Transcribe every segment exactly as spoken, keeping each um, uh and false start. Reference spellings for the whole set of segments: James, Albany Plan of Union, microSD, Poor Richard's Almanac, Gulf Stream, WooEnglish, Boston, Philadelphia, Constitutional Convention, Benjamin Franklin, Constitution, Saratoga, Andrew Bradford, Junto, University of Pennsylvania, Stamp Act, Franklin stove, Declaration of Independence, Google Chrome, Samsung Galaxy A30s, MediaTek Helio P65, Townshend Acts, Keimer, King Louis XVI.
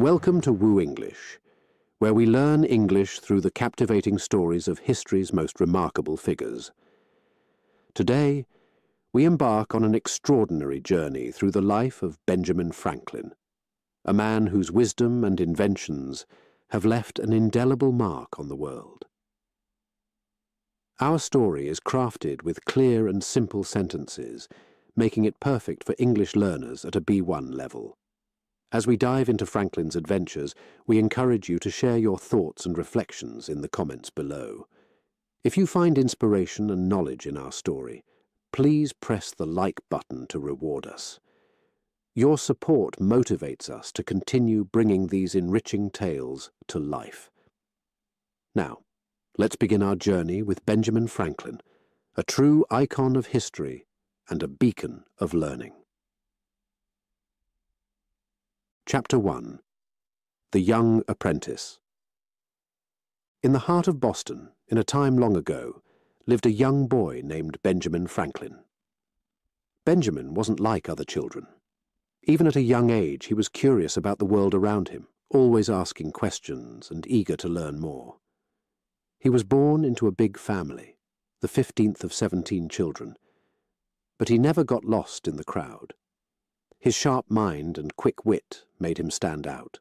Welcome to WooEnglish, where we learn English through the captivating stories of history's most remarkable figures. Today, we embark on an extraordinary journey through the life of Benjamin Franklin, a man whose wisdom and inventions have left an indelible mark on the world. Our story is crafted with clear and simple sentences, making it perfect for English learners at a B one level. As we dive into Franklin's adventures, we encourage you to share your thoughts and reflections in the comments below. If you find inspiration and knowledge in our story, please press the like button to reward us. Your support motivates us to continue bringing these enriching tales to life. Now, let's begin our journey with Benjamin Franklin, a true icon of history and a beacon of learning. Chapter one. The Young Apprentice. In the heart of Boston, in a time long ago, lived a young boy named Benjamin Franklin. Benjamin wasn't like other children. Even at a young age, he was curious about the world around him, always asking questions and eager to learn more. He was born into a big family, the fifteenth of seventeen children, but he never got lost in the crowd. His sharp mind and quick wit made him stand out.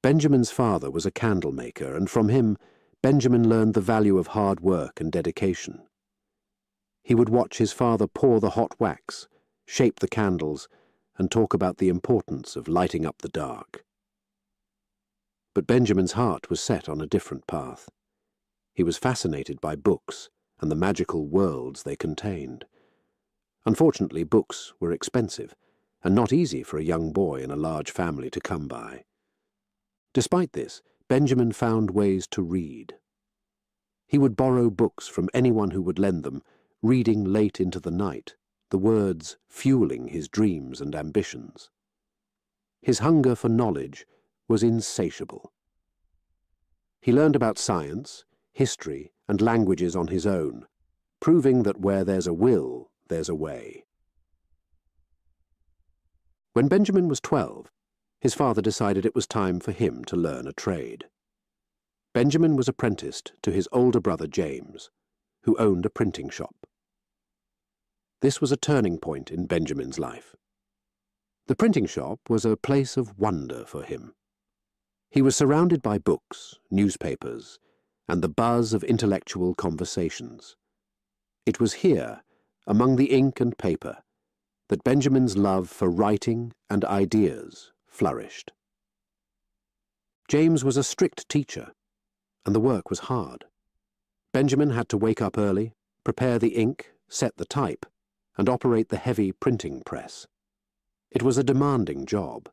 Benjamin's father was a candle maker, and from him, Benjamin learned the value of hard work and dedication. He would watch his father pour the hot wax, shape the candles, and talk about the importance of lighting up the dark. But Benjamin's heart was set on a different path. He was fascinated by books and the magical worlds they contained. Unfortunately, books were expensive and not easy for a young boy in a large family to come by. Despite this, Benjamin found ways to read. He would borrow books from anyone who would lend them, reading late into the night, the words fueling his dreams and ambitions. His hunger for knowledge was insatiable. He learned about science, history, and languages on his own, proving that where there's a will, there's a way. When Benjamin was twelve, his father decided it was time for him to learn a trade. Benjamin was apprenticed to his older brother James, who owned a printing shop. This was a turning point in Benjamin's life. The printing shop was a place of wonder for him. He was surrounded by books, newspapers, and the buzz of intellectual conversations. It was here, among the ink and paper, that Benjamin's love for writing and ideas flourished. James was a strict teacher, and the work was hard. Benjamin had to wake up early, prepare the ink, set the type, and operate the heavy printing press. It was a demanding job,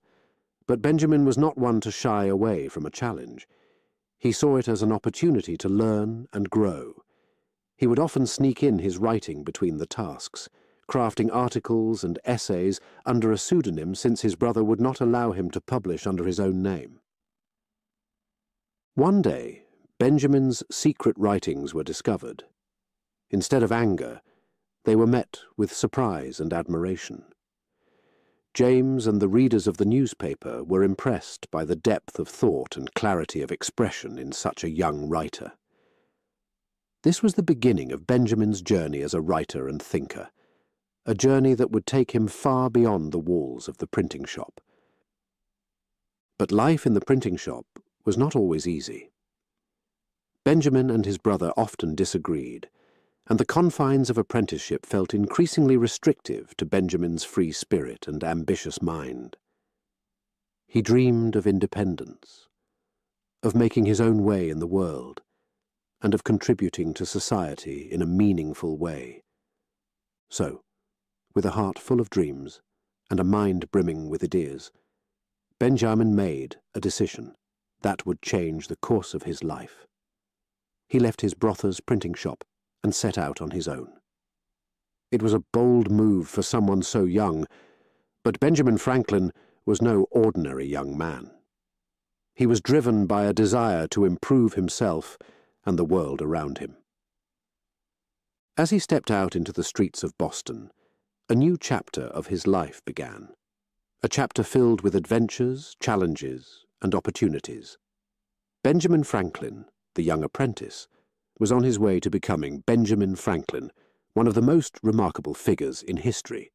but Benjamin was not one to shy away from a challenge. He saw it as an opportunity to learn and grow. He would often sneak in his writing between the tasks, crafting articles and essays under a pseudonym since his brother would not allow him to publish under his own name. One day, Benjamin's secret writings were discovered. Instead of anger, they were met with surprise and admiration. James and the readers of the newspaper were impressed by the depth of thought and clarity of expression in such a young writer. This was the beginning of Benjamin's journey as a writer and thinker, a journey that would take him far beyond the walls of the printing shop. But life in the printing shop was not always easy. Benjamin and his brother often disagreed, and the confines of apprenticeship felt increasingly restrictive to Benjamin's free spirit and ambitious mind. He dreamed of independence, of making his own way in the world, and of contributing to society in a meaningful way. So, with a heart full of dreams and a mind brimming with ideas, Benjamin made a decision that would change the course of his life. He left his brother's printing shop and set out on his own. It was a bold move for someone so young, but Benjamin Franklin was no ordinary young man. He was driven by a desire to improve himself and the world around him. As he stepped out into the streets of Boston, a new chapter of his life began, a chapter filled with adventures, challenges, and opportunities. Benjamin Franklin, the young apprentice, was on his way to becoming Benjamin Franklin, one of the most remarkable figures in history.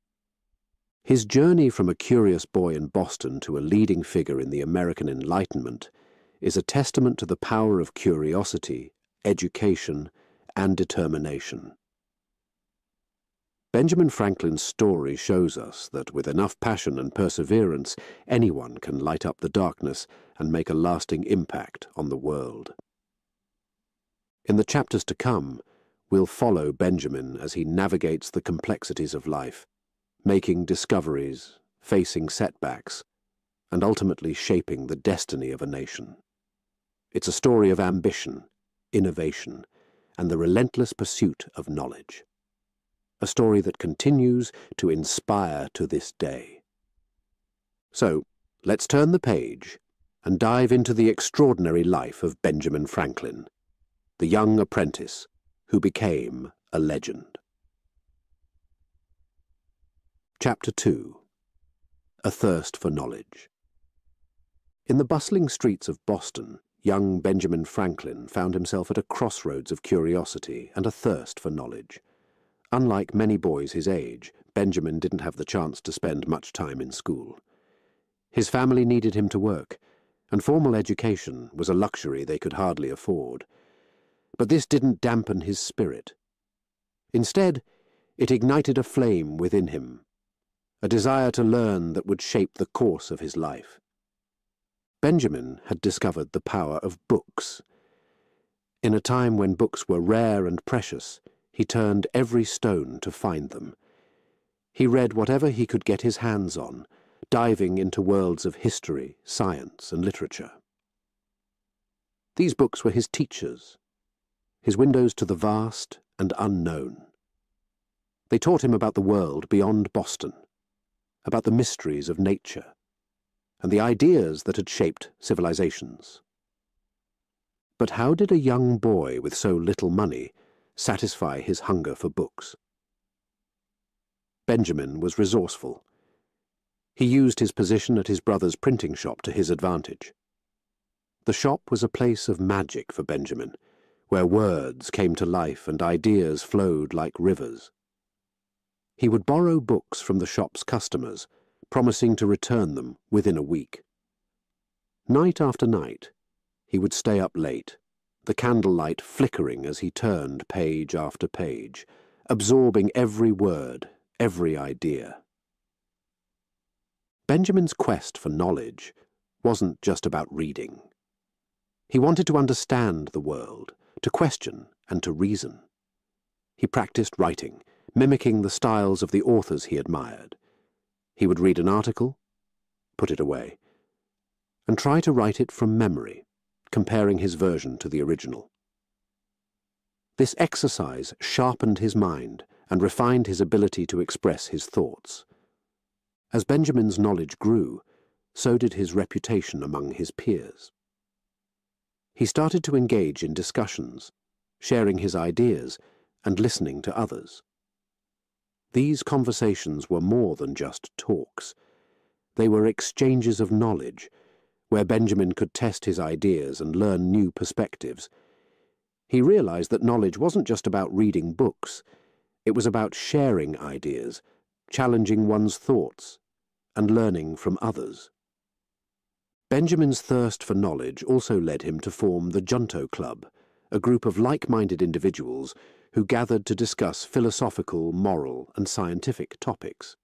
His journey from a curious boy in Boston to a leading figure in the American Enlightenment is a testament to the power of curiosity, education, and determination. Benjamin Franklin's story shows us that with enough passion and perseverance, anyone can light up the darkness and make a lasting impact on the world. In the chapters to come, we'll follow Benjamin as he navigates the complexities of life, making discoveries, facing setbacks, and ultimately shaping the destiny of a nation. It's a story of ambition, innovation, and the relentless pursuit of knowledge. A story that continues to inspire to this day. So, let's turn the page and dive into the extraordinary life of Benjamin Franklin, the young apprentice who became a legend. Chapter two. A Thirst for Knowledge. In the bustling streets of Boston, young Benjamin Franklin found himself at a crossroads of curiosity and a thirst for knowledge. Unlike many boys his age, Benjamin didn't have the chance to spend much time in school. His family needed him to work, and formal education was a luxury they could hardly afford. But this didn't dampen his spirit. Instead, it ignited a flame within him, a desire to learn that would shape the course of his life. Benjamin had discovered the power of books. In a time when books were rare and precious, he turned every stone to find them. He read whatever he could get his hands on, diving into worlds of history, science, and literature. These books were his teachers, his windows to the vast and unknown. They taught him about the world beyond Boston, about the mysteries of nature, and the ideas that had shaped civilizations. But how did a young boy with so little money satisfy his hunger for books? Benjamin was resourceful. He used his position at his brother's printing shop to his advantage. The shop was a place of magic for Benjamin, where words came to life and ideas flowed like rivers. He would borrow books from the shop's customers, promising to return them within a week. Night after night, he would stay up late, the candlelight flickering as he turned page after page, absorbing every word, every idea. Benjamin's quest for knowledge wasn't just about reading. He wanted to understand the world, to question and to reason. He practiced writing, mimicking the styles of the authors he admired. He would read an article, put it away, and try to write it from memory, comparing his version to the original. This exercise sharpened his mind and refined his ability to express his thoughts. As Benjamin's knowledge grew, so did his reputation among his peers. He started to engage in discussions, sharing his ideas and listening to others. These conversations were more than just talks. They were exchanges of knowledge, where Benjamin could test his ideas and learn new perspectives. He realized that knowledge wasn't just about reading books. It was about sharing ideas, challenging one's thoughts, and learning from others. Benjamin's thirst for knowledge also led him to form the Junto Club, a group of like-minded individuals who gathered to discuss philosophical, moral, and scientific topics.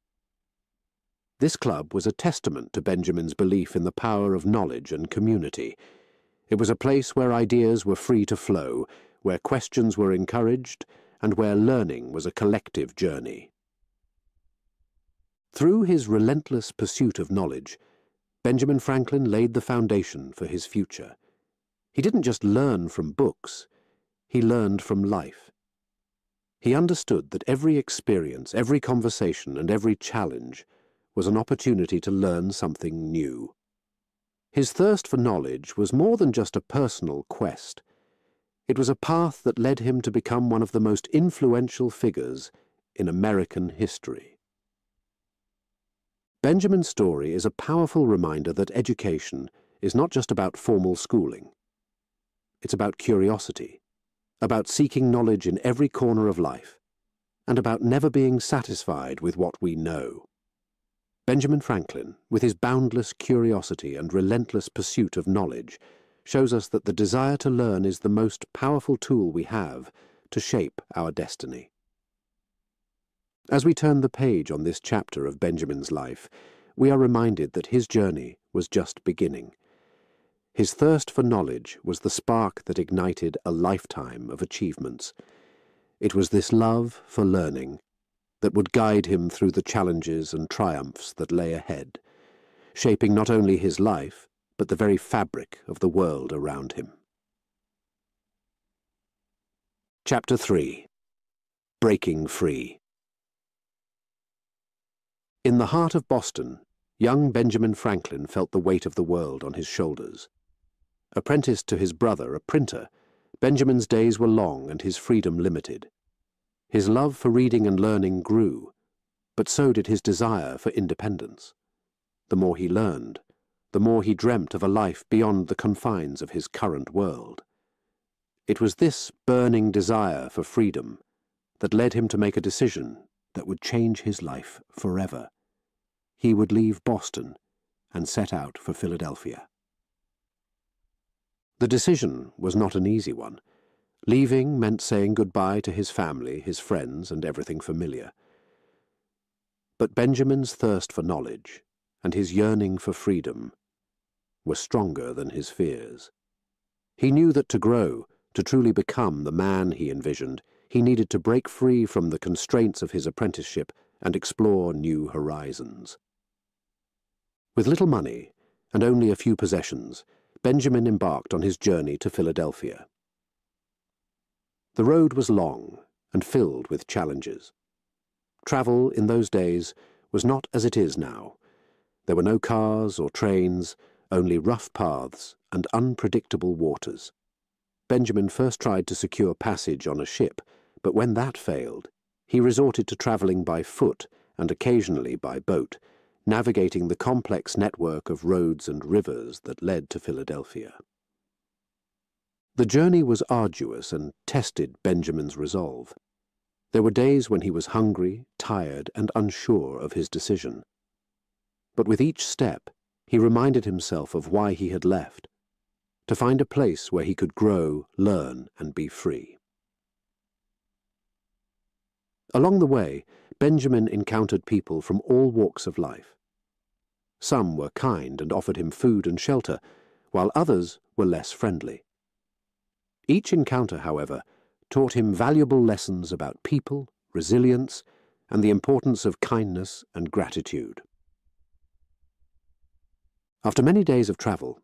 This club was a testament to Benjamin's belief in the power of knowledge and community. It was a place where ideas were free to flow, where questions were encouraged, and where learning was a collective journey. Through his relentless pursuit of knowledge, Benjamin Franklin laid the foundation for his future. He didn't just learn from books, he learned from life. He understood that every experience, every conversation, and every challenge was an opportunity to learn something new. His thirst for knowledge was more than just a personal quest. It was a path that led him to become one of the most influential figures in American history. Benjamin's story is a powerful reminder that education is not just about formal schooling. It's about curiosity, about seeking knowledge in every corner of life, and about never being satisfied with what we know. Benjamin Franklin, with his boundless curiosity and relentless pursuit of knowledge, shows us that the desire to learn is the most powerful tool we have to shape our destiny. As we turn the page on this chapter of Benjamin's life, we are reminded that his journey was just beginning. His thirst for knowledge was the spark that ignited a lifetime of achievements. It was this love for learning that would guide him through the challenges and triumphs that lay ahead, shaping not only his life, but the very fabric of the world around him. Chapter three. Breaking Free. In the heart of Boston, young Benjamin Franklin felt the weight of the world on his shoulders. Apprenticed to his brother, a printer, Benjamin's days were long and his freedom limited. His love for reading and learning grew, but so did his desire for independence. The more he learned, the more he dreamt of a life beyond the confines of his current world. It was this burning desire for freedom that led him to make a decision that would change his life forever. He would leave Boston and set out for Philadelphia. The decision was not an easy one. Leaving meant saying goodbye to his family, his friends, and everything familiar. But Benjamin's thirst for knowledge and his yearning for freedom were stronger than his fears. He knew that to grow, to truly become the man he envisioned, he needed to break free from the constraints of his apprenticeship and explore new horizons. With little money and only a few possessions, Benjamin embarked on his journey to Philadelphia. The road was long and filled with challenges. Travel in those days was not as it is now. There were no cars or trains, only rough paths and unpredictable waters. Benjamin first tried to secure passage on a ship, but when that failed, he resorted to travelling by foot and occasionally by boat, navigating the complex network of roads and rivers that led to Philadelphia. The journey was arduous and tested Benjamin's resolve. There were days when he was hungry, tired, and unsure of his decision. But with each step, he reminded himself of why he had left, to find a place where he could grow, learn, and be free. Along the way, Benjamin encountered people from all walks of life. Some were kind and offered him food and shelter, while others were less friendly. Each encounter, however, taught him valuable lessons about people, resilience, and the importance of kindness and gratitude. After many days of travel,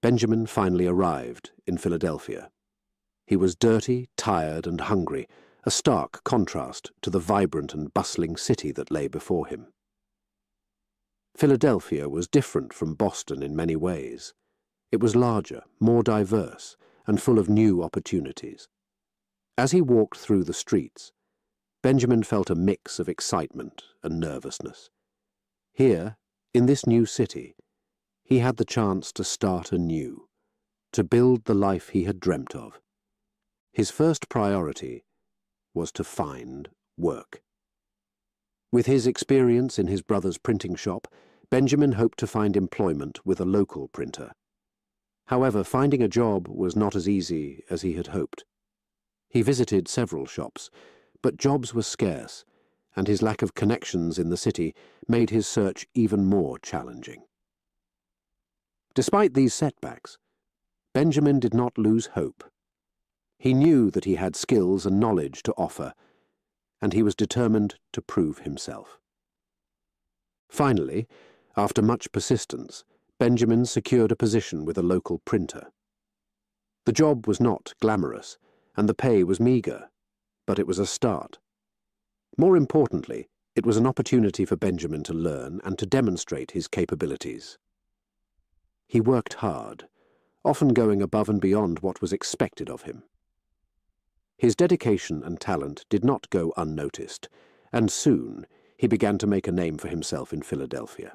Benjamin finally arrived in Philadelphia. He was dirty, tired, and hungry, a stark contrast to the vibrant and bustling city that lay before him. Philadelphia was different from Boston in many ways. It was larger, more diverse, and full of new opportunities. As he walked through the streets, Benjamin felt a mix of excitement and nervousness. Here, in this new city, he had the chance to start anew, to build the life he had dreamt of. His first priority was to find work. With his experience in his brother's printing shop, Benjamin hoped to find employment with a local printer. However, finding a job was not as easy as he had hoped. He visited several shops, but jobs were scarce, and his lack of connections in the city made his search even more challenging. Despite these setbacks, Benjamin did not lose hope. He knew that he had skills and knowledge to offer, and he was determined to prove himself. Finally, after much persistence, Benjamin secured a position with a local printer. The job was not glamorous, and the pay was meagre, but it was a start. More importantly, it was an opportunity for Benjamin to learn and to demonstrate his capabilities. He worked hard, often going above and beyond what was expected of him. His dedication and talent did not go unnoticed, and soon he began to make a name for himself in Philadelphia.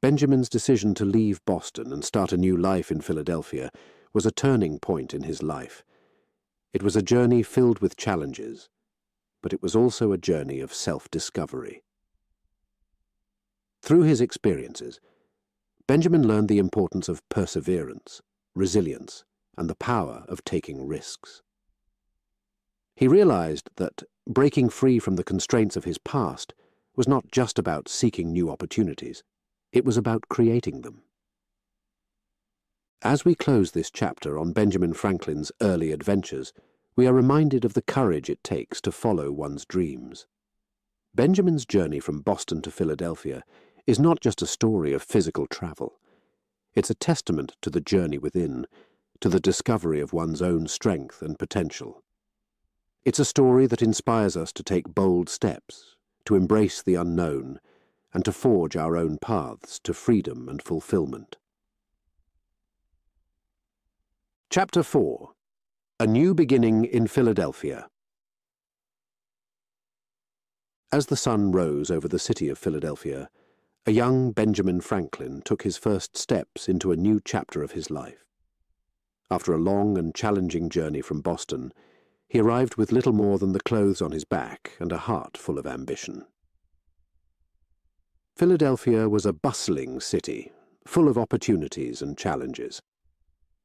Benjamin's decision to leave Boston and start a new life in Philadelphia was a turning point in his life. It was a journey filled with challenges, but it was also a journey of self-discovery. Through his experiences, Benjamin learned the importance of perseverance, resilience, and the power of taking risks. He realized that breaking free from the constraints of his past was not just about seeking new opportunities, it was about creating them. As we close this chapter on Benjamin Franklin's early adventures, we are reminded of the courage it takes to follow one's dreams. Benjamin's journey from Boston to Philadelphia is not just a story of physical travel. It's a testament to the journey within, to the discovery of one's own strength and potential. It's a story that inspires us to take bold steps, to embrace the unknown, and to forge our own paths to freedom and fulfillment. Chapter four. A New Beginning in Philadelphia. As the sun rose over the city of Philadelphia, a young Benjamin Franklin took his first steps into a new chapter of his life. After a long and challenging journey from Boston, he arrived with little more than the clothes on his back and a heart full of ambition. Philadelphia was a bustling city, full of opportunities and challenges,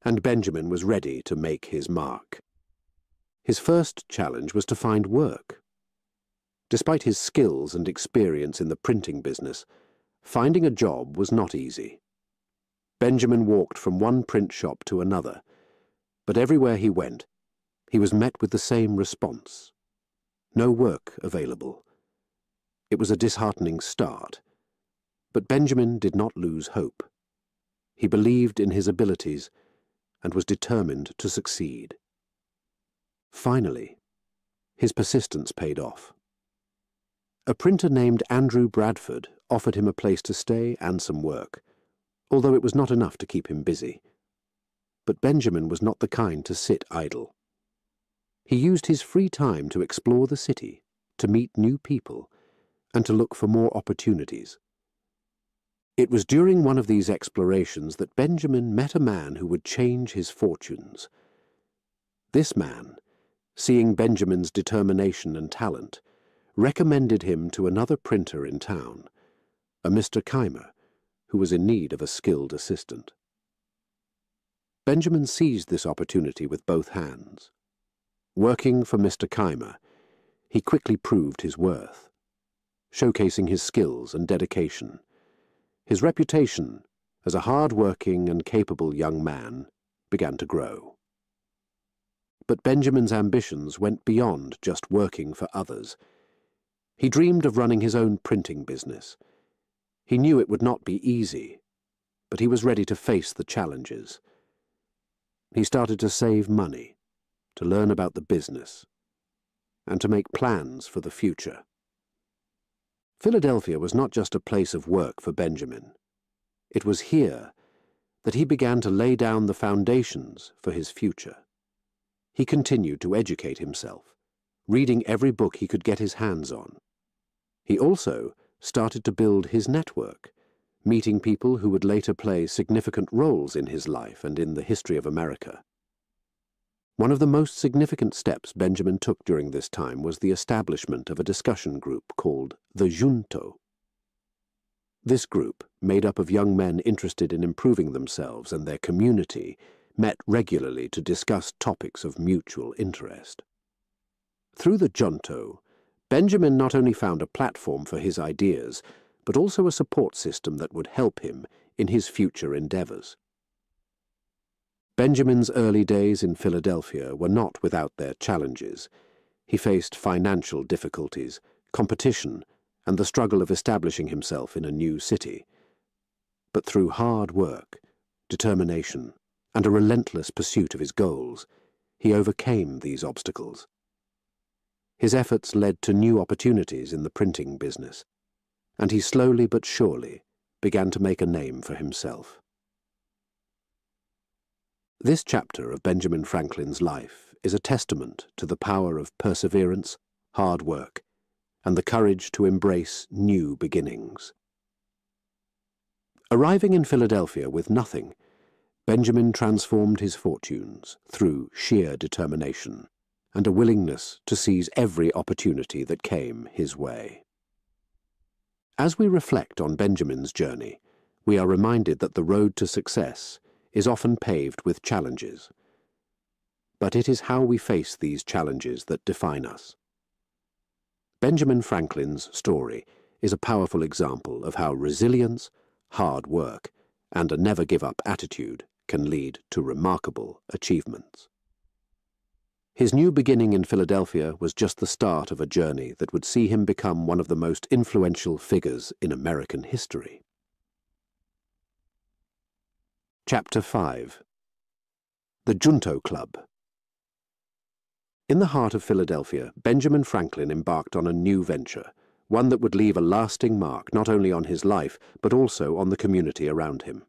and Benjamin was ready to make his mark. His first challenge was to find work. Despite his skills and experience in the printing business, finding a job was not easy. Benjamin walked from one print shop to another, but everywhere he went, he was met with the same response. No work available. It was a disheartening start, but Benjamin did not lose hope. He believed in his abilities and was determined to succeed. Finally, his persistence paid off. A printer named Andrew Bradford offered him a place to stay and some work, although it was not enough to keep him busy. But Benjamin was not the kind to sit idle. He used his free time to explore the city, to meet new people, and to look for more opportunities. It was during one of these explorations that Benjamin met a man who would change his fortunes. This man, seeing Benjamin's determination and talent, recommended him to another printer in town, a Mister Keimer, who was in need of a skilled assistant. Benjamin seized this opportunity with both hands. Working for Mister Keimer, he quickly proved his worth, showcasing his skills and dedication. His reputation as a hard-working and capable young man began to grow. But Benjamin's ambitions went beyond just working for others. He dreamed of running his own printing business. He knew it would not be easy, but he was ready to face the challenges. He started to save money, to learn about the business, and to make plans for the future. Philadelphia was not just a place of work for Benjamin. It was here that he began to lay down the foundations for his future. He continued to educate himself, reading every book he could get his hands on. He also started to build his network, meeting people who would later play significant roles in his life and in the history of America. One of the most significant steps Benjamin took during this time was the establishment of a discussion group called the Junto. This group, made up of young men interested in improving themselves and their community, met regularly to discuss topics of mutual interest. Through the Junto, Benjamin not only found a platform for his ideas, but also a support system that would help him in his future endeavors. Benjamin's early days in Philadelphia were not without their challenges. He faced financial difficulties, competition, and the struggle of establishing himself in a new city. But through hard work, determination, and a relentless pursuit of his goals, he overcame these obstacles. His efforts led to new opportunities in the printing business, and he slowly but surely began to make a name for himself. This chapter of Benjamin Franklin's life is a testament to the power of perseverance, hard work, and the courage to embrace new beginnings. Arriving in Philadelphia with nothing, Benjamin transformed his fortunes through sheer determination and a willingness to seize every opportunity that came his way. As we reflect on Benjamin's journey, we are reminded that the road to success is often paved with challenges, but it is how we face these challenges that define us. Benjamin Franklin's story is a powerful example of how resilience, hard work, and a never-give-up attitude can lead to remarkable achievements. His new beginning in Philadelphia was just the start of a journey that would see him become one of the most influential figures in American history. Chapter five. The Junto Club. In the heart of Philadelphia, Benjamin Franklin embarked on a new venture, one that would leave a lasting mark not only on his life, but also on the community around him.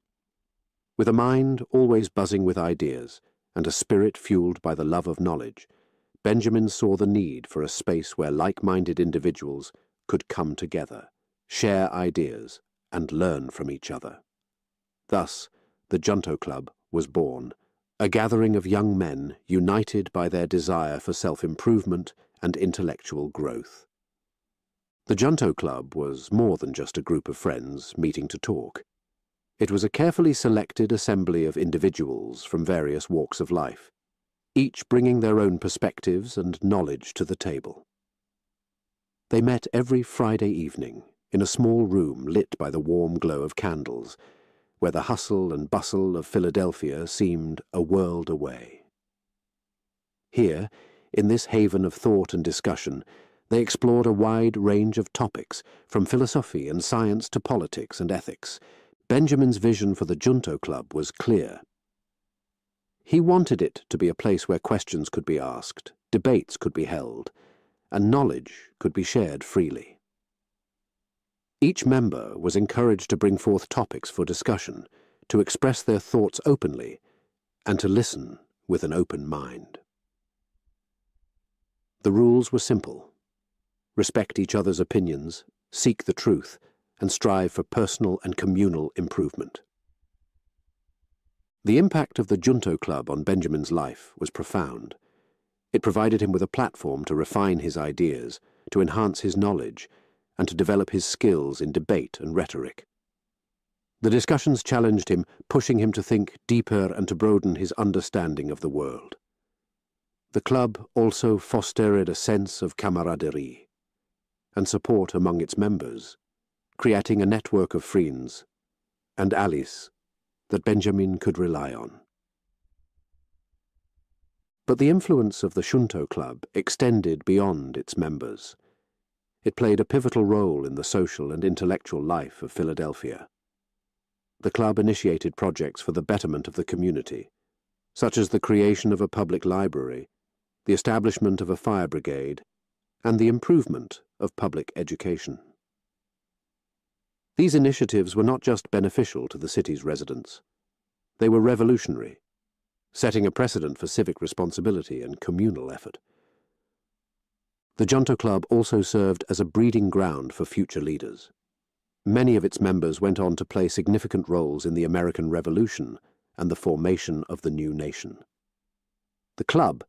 With a mind always buzzing with ideas, and a spirit fueled by the love of knowledge, Benjamin saw the need for a space where like-minded individuals could come together, share ideas, and learn from each other. Thus, the Junto Club was born, a gathering of young men united by their desire for self-improvement and intellectual growth. The Junto Club was more than just a group of friends meeting to talk. It was a carefully selected assembly of individuals from various walks of life, each bringing their own perspectives and knowledge to the table. They met every Friday evening in a small room lit by the warm glow of candles, where the hustle and bustle of Philadelphia seemed a world away. Here, in this haven of thought and discussion, they explored a wide range of topics, from philosophy and science to politics and ethics. Benjamin's vision for the Junto Club was clear. He wanted it to be a place where questions could be asked, debates could be held, and knowledge could be shared freely. Each member was encouraged to bring forth topics for discussion, to express their thoughts openly, and to listen with an open mind. The rules were simple. Respect each other's opinions, seek the truth, and strive for personal and communal improvement. The impact of the Junto Club on Benjamin's life was profound. It provided him with a platform to refine his ideas, to enhance his knowledge, and to develop his skills in debate and rhetoric. The discussions challenged him, pushing him to think deeper and to broaden his understanding of the world. The club also fostered a sense of camaraderie and support among its members, creating a network of friends and allies that Benjamin could rely on. But the influence of the Junto Club extended beyond its members. It played a pivotal role in the social and intellectual life of Philadelphia. The club initiated projects for the betterment of the community, such as the creation of a public library, the establishment of a fire brigade, and the improvement of public education. These initiatives were not just beneficial to the city's residents. They were revolutionary, setting a precedent for civic responsibility and communal effort. The Junto Club also served as a breeding ground for future leaders. Many of its members went on to play significant roles in the American Revolution and the formation of the new nation. The club,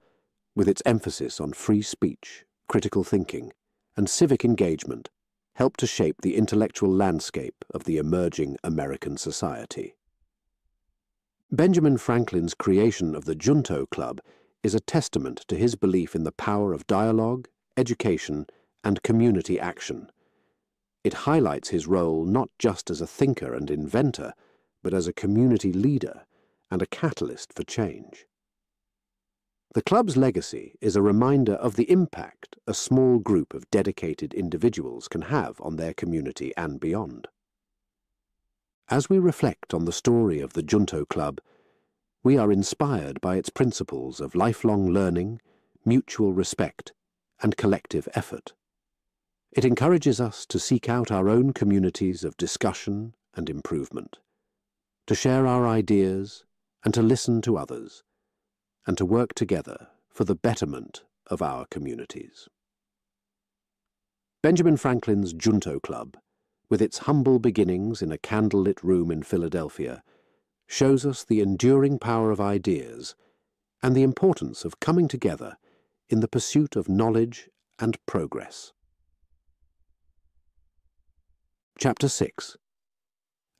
with its emphasis on free speech, critical thinking, and civic engagement, helped to shape the intellectual landscape of the emerging American society. Benjamin Franklin's creation of the Junto Club is a testament to his belief in the power of dialogue, education, and community action. It highlights his role not just as a thinker and inventor, but as a community leader and a catalyst for change. The club's legacy is a reminder of the impact a small group of dedicated individuals can have on their community and beyond. As we reflect on the story of the Junto Club, we are inspired by its principles of lifelong learning, mutual respect, and collective effort. It encourages us to seek out our own communities of discussion and improvement, to share our ideas and to listen to others, and to work together for the betterment of our communities. Benjamin Franklin's Junto Club, with its humble beginnings in a candlelit room in Philadelphia, shows us the enduring power of ideas and the importance of coming together in the pursuit of knowledge and progress. Chapter six.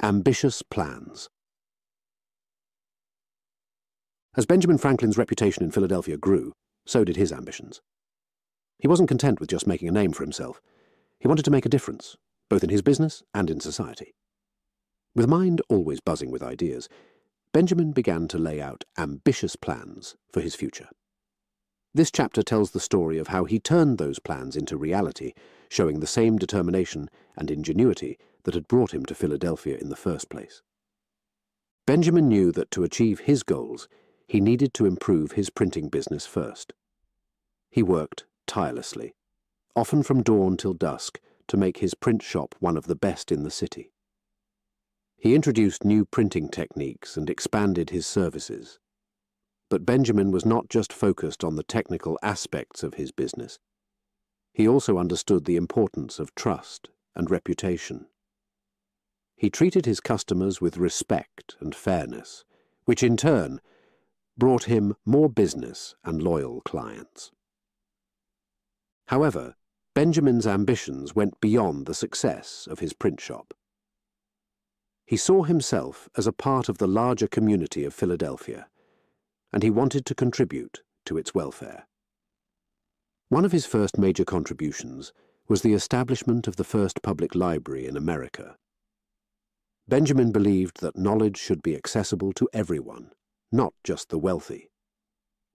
Ambitious Plans. As Benjamin Franklin's reputation in Philadelphia grew, so did his ambitions. He wasn't content with just making a name for himself. He wanted to make a difference, both in his business and in society. With a mind always buzzing with ideas, Benjamin began to lay out ambitious plans for his future. This chapter tells the story of how he turned those plans into reality, showing the same determination and ingenuity that had brought him to Philadelphia in the first place. Benjamin knew that to achieve his goals, he needed to improve his printing business first. He worked tirelessly, often from dawn till dusk, to make his print shop one of the best in the city. He introduced new printing techniques and expanded his services. But Benjamin was not just focused on the technical aspects of his business. He also understood the importance of trust and reputation. He treated his customers with respect and fairness, which in turn brought him more business and loyal clients. However, Benjamin's ambitions went beyond the success of his print shop. He saw himself as a part of the larger community of Philadelphia, and he wanted to contribute to its welfare. One of his first major contributions was the establishment of the first public library in America. Benjamin believed that knowledge should be accessible to everyone, not just the wealthy.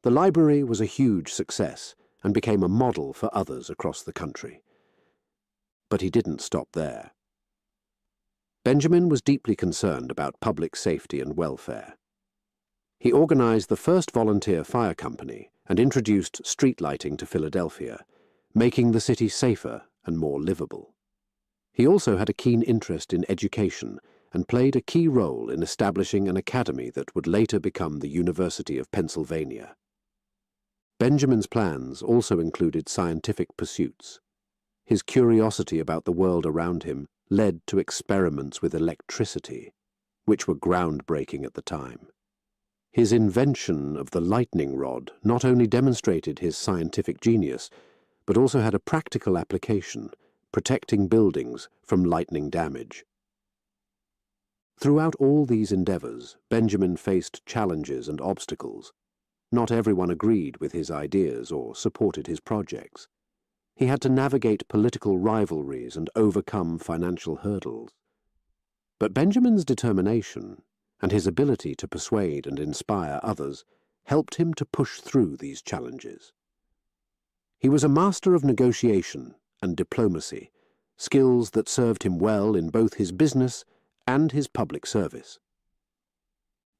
The library was a huge success and became a model for others across the country. But he didn't stop there. Benjamin was deeply concerned about public safety and welfare. He organized the first volunteer fire company and introduced street lighting to Philadelphia, making the city safer and more livable. He also had a keen interest in education and played a key role in establishing an academy that would later become the University of Pennsylvania. Benjamin's plans also included scientific pursuits. His curiosity about the world around him led to experiments with electricity, which were groundbreaking at the time. His invention of the lightning rod not only demonstrated his scientific genius, but also had a practical application, protecting buildings from lightning damage. Throughout all these endeavors, Benjamin faced challenges and obstacles. Not everyone agreed with his ideas or supported his projects. He had to navigate political rivalries and overcome financial hurdles. But Benjamin's determination and his ability to persuade and inspire others helped him to push through these challenges. He was a master of negotiation and diplomacy, skills that served him well in both his business and his public service.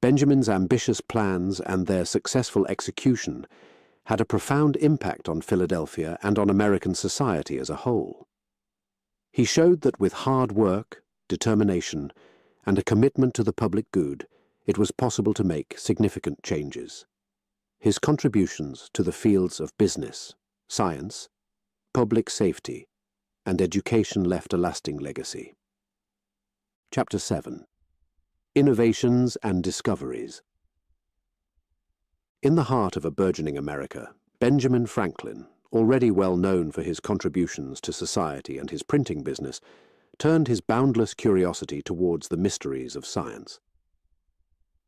Benjamin's ambitious plans and their successful execution had a profound impact on Philadelphia and on American society as a whole. He showed that with hard work, determination, and a commitment to the public good, it was possible to make significant changes. His contributions to the fields of business, science, public safety, and education left a lasting legacy. Chapter seven. Innovations and Discoveries. In the heart of a burgeoning America, Benjamin Franklin, already well known for his contributions to society and his printing business, turned his boundless curiosity towards the mysteries of science.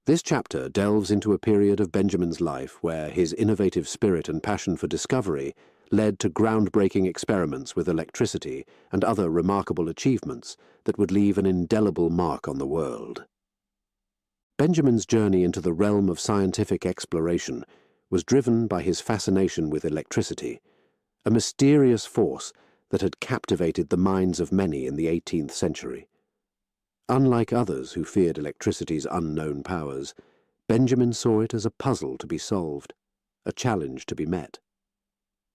This chapter delves into a period of Benjamin's life where his innovative spirit and passion for discovery led to groundbreaking experiments with electricity and other remarkable achievements that would leave an indelible mark on the world. Benjamin's journey into the realm of scientific exploration was driven by his fascination with electricity, a mysterious force that had captivated the minds of many in the eighteenth century. Unlike others who feared electricity's unknown powers, Benjamin saw it as a puzzle to be solved, a challenge to be met.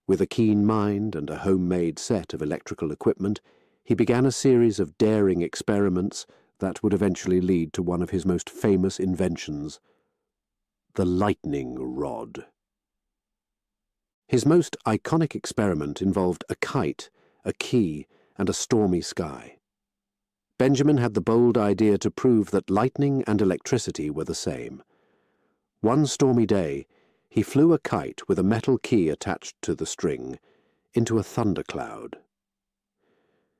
With a keen mind and a homemade set of electrical equipment, he began a series of daring experiments that would eventually lead to one of his most famous inventions, the lightning rod. His most iconic experiment involved a kite a key, and a stormy sky. Benjamin had the bold idea to prove that lightning and electricity were the same. One stormy day, he flew a kite with a metal key attached to the string into a thundercloud.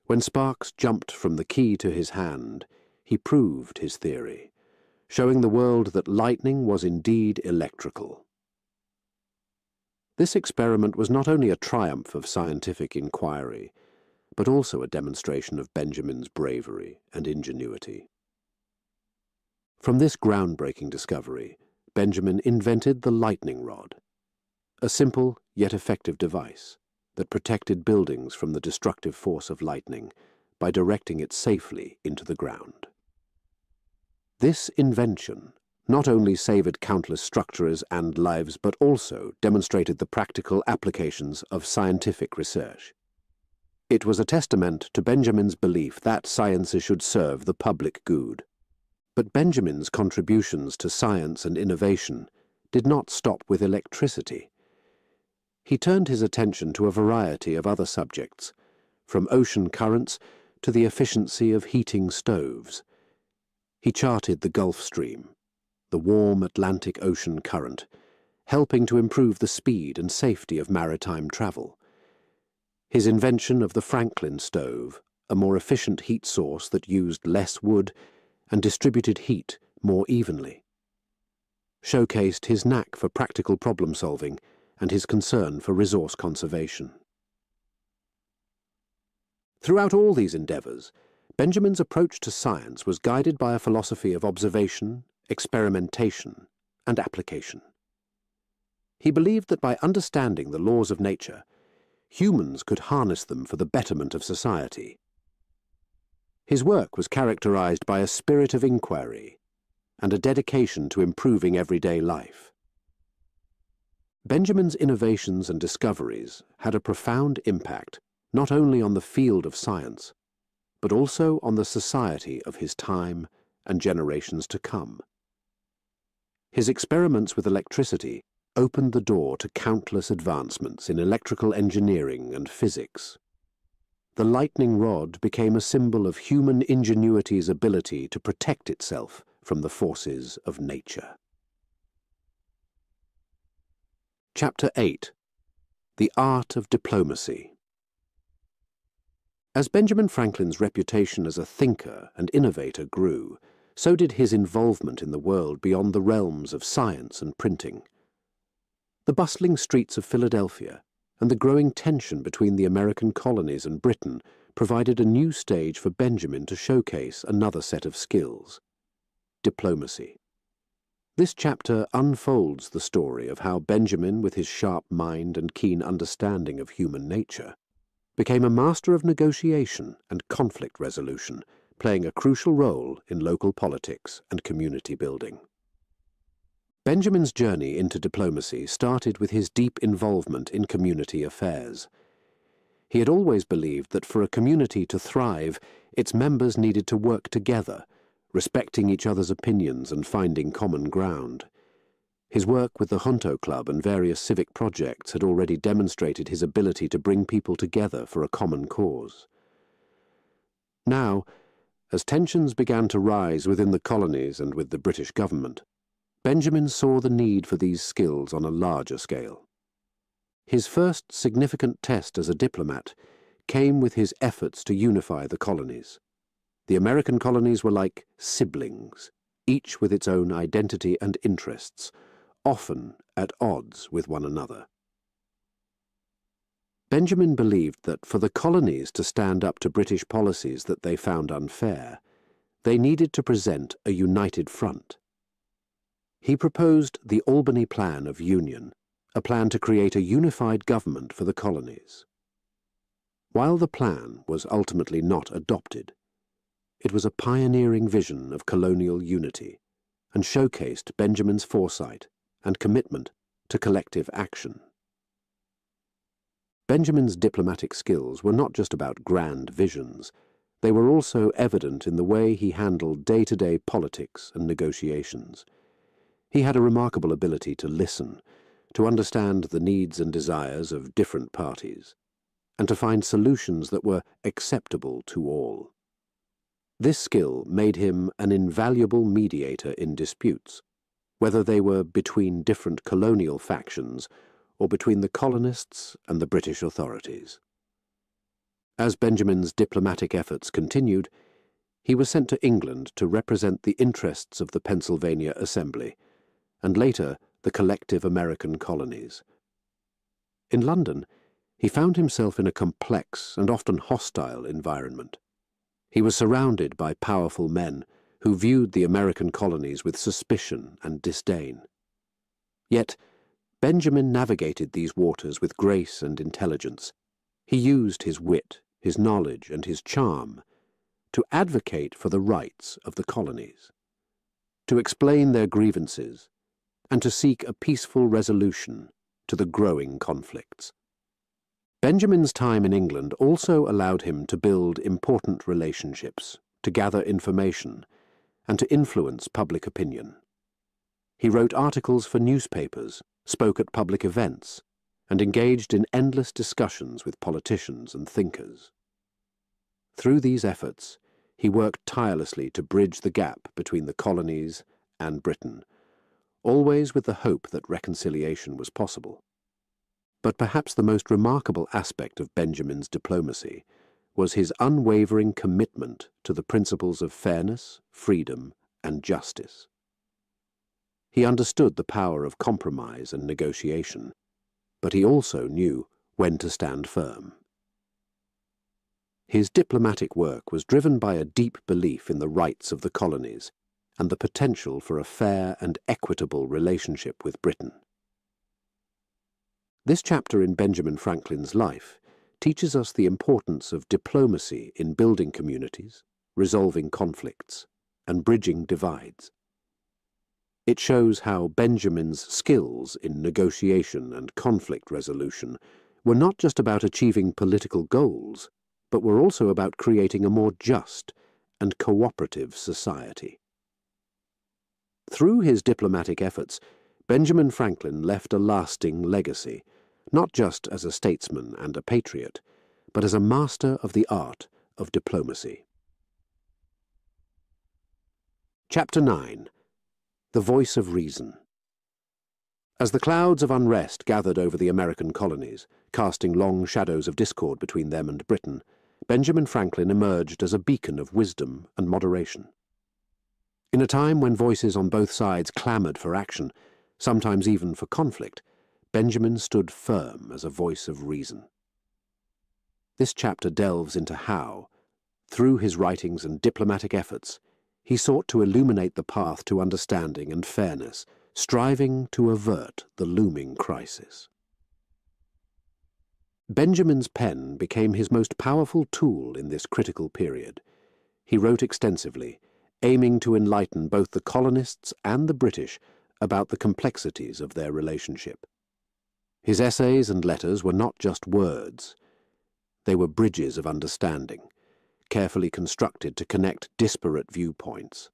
When sparks jumped from the key to his hand, he proved his theory, showing the world that lightning was indeed electrical. This experiment was not only a triumph of scientific inquiry, but also a demonstration of Benjamin's bravery and ingenuity. From this groundbreaking discovery, Benjamin invented the lightning rod, a simple yet effective device that protected buildings from the destructive force of lightning by directing it safely into the ground. This invention not only saved countless structures and lives, but also demonstrated the practical applications of scientific research. It was a testament to Benjamin's belief that science should serve the public good. But Benjamin's contributions to science and innovation did not stop with electricity. He turned his attention to a variety of other subjects, from ocean currents to the efficiency of heating stoves. He charted the Gulf Stream, the warm Atlantic Ocean current, helping to improve the speed and safety of maritime travel. His invention of the Franklin stove, a more efficient heat source that used less wood and distributed heat more evenly, showcased his knack for practical problem-solving and his concern for resource conservation. Throughout all these endeavours, Benjamin's approach to science was guided by a philosophy of observation, experimentation, and application. He believed that by understanding the laws of nature, humans could harness them for the betterment of society. His work was characterized by a spirit of inquiry and a dedication to improving everyday life. Benjamin's innovations and discoveries had a profound impact not only on the field of science, but also on the society of his time and generations to come. His experiments with electricity opened the door to countless advancements in electrical engineering and physics. The lightning rod became a symbol of human ingenuity's ability to protect itself from the forces of nature. Chapter eight. The Art of Diplomacy. As Benjamin Franklin's reputation as a thinker and innovator grew, so did his involvement in the world beyond the realms of science and printing. The bustling streets of Philadelphia and the growing tension between the American colonies and Britain provided a new stage for Benjamin to showcase another set of skills: diplomacy. This chapter unfolds the story of how Benjamin, with his sharp mind and keen understanding of human nature, became a master of negotiation and conflict resolution, playing a crucial role in local politics and community building. Benjamin's journey into diplomacy started with his deep involvement in community affairs. He had always believed that for a community to thrive, its members needed to work together, respecting each other's opinions and finding common ground. His work with the Junto Club and various civic projects had already demonstrated his ability to bring people together for a common cause. Now, as tensions began to rise within the colonies and with the British government, Benjamin saw the need for these skills on a larger scale. His first significant test as a diplomat came with his efforts to unify the colonies. The American colonies were like siblings, each with its own identity and interests, often at odds with one another. Benjamin believed that for the colonies to stand up to British policies that they found unfair, they needed to present a united front. He proposed the Albany Plan of Union, a plan to create a unified government for the colonies. While the plan was ultimately not adopted, it was a pioneering vision of colonial unity and showcased Benjamin's foresight and commitment to collective action. Benjamin's diplomatic skills were not just about grand visions. They were also evident in the way he handled day-to-day politics and negotiations. He had a remarkable ability to listen, to understand the needs and desires of different parties, and to find solutions that were acceptable to all. This skill made him an invaluable mediator in disputes, whether they were between different colonial factions or between the colonists and the British authorities. As Benjamin's diplomatic efforts continued, he was sent to England to represent the interests of the Pennsylvania Assembly, and later the collective American colonies. In London, he found himself in a complex and often hostile environment. He was surrounded by powerful men who viewed the American colonies with suspicion and disdain. Yet, Benjamin navigated these waters with grace and intelligence. He used his wit, his knowledge, and his charm to advocate for the rights of the colonies, to explain their grievances, and to seek a peaceful resolution to the growing conflicts. Benjamin's time in England also allowed him to build important relationships, to gather information, and to influence public opinion. He wrote articles for newspapers, spoke at public events, and engaged in endless discussions with politicians and thinkers. Through these efforts, he worked tirelessly to bridge the gap between the colonies and Britain, always with the hope that reconciliation was possible. But perhaps the most remarkable aspect of Benjamin's diplomacy was his unwavering commitment to the principles of fairness, freedom, and justice. He understood the power of compromise and negotiation, but he also knew when to stand firm. His diplomatic work was driven by a deep belief in the rights of the colonies and the potential for a fair and equitable relationship with Britain. This chapter in Benjamin Franklin's life teaches us the importance of diplomacy in building communities, resolving conflicts, and bridging divides. It shows how Benjamin's skills in negotiation and conflict resolution were not just about achieving political goals, but were also about creating a more just and cooperative society. Through his diplomatic efforts, Benjamin Franklin left a lasting legacy, not just as a statesman and a patriot, but as a master of the art of diplomacy. Chapter nine. The Voice of Reason. As the clouds of unrest gathered over the American colonies, casting long shadows of discord between them and Britain, Benjamin Franklin emerged as a beacon of wisdom and moderation. In a time when voices on both sides clamoured for action, sometimes even for conflict, Benjamin stood firm as a voice of reason. This chapter delves into how, through his writings and diplomatic efforts, he sought to illuminate the path to understanding and fairness, striving to avert the looming crisis. Benjamin's pen became his most powerful tool in this critical period. He wrote extensively, aiming to enlighten both the colonists and the British about the complexities of their relationship. His essays and letters were not just words. They were bridges of understanding, carefully constructed to connect disparate viewpoints.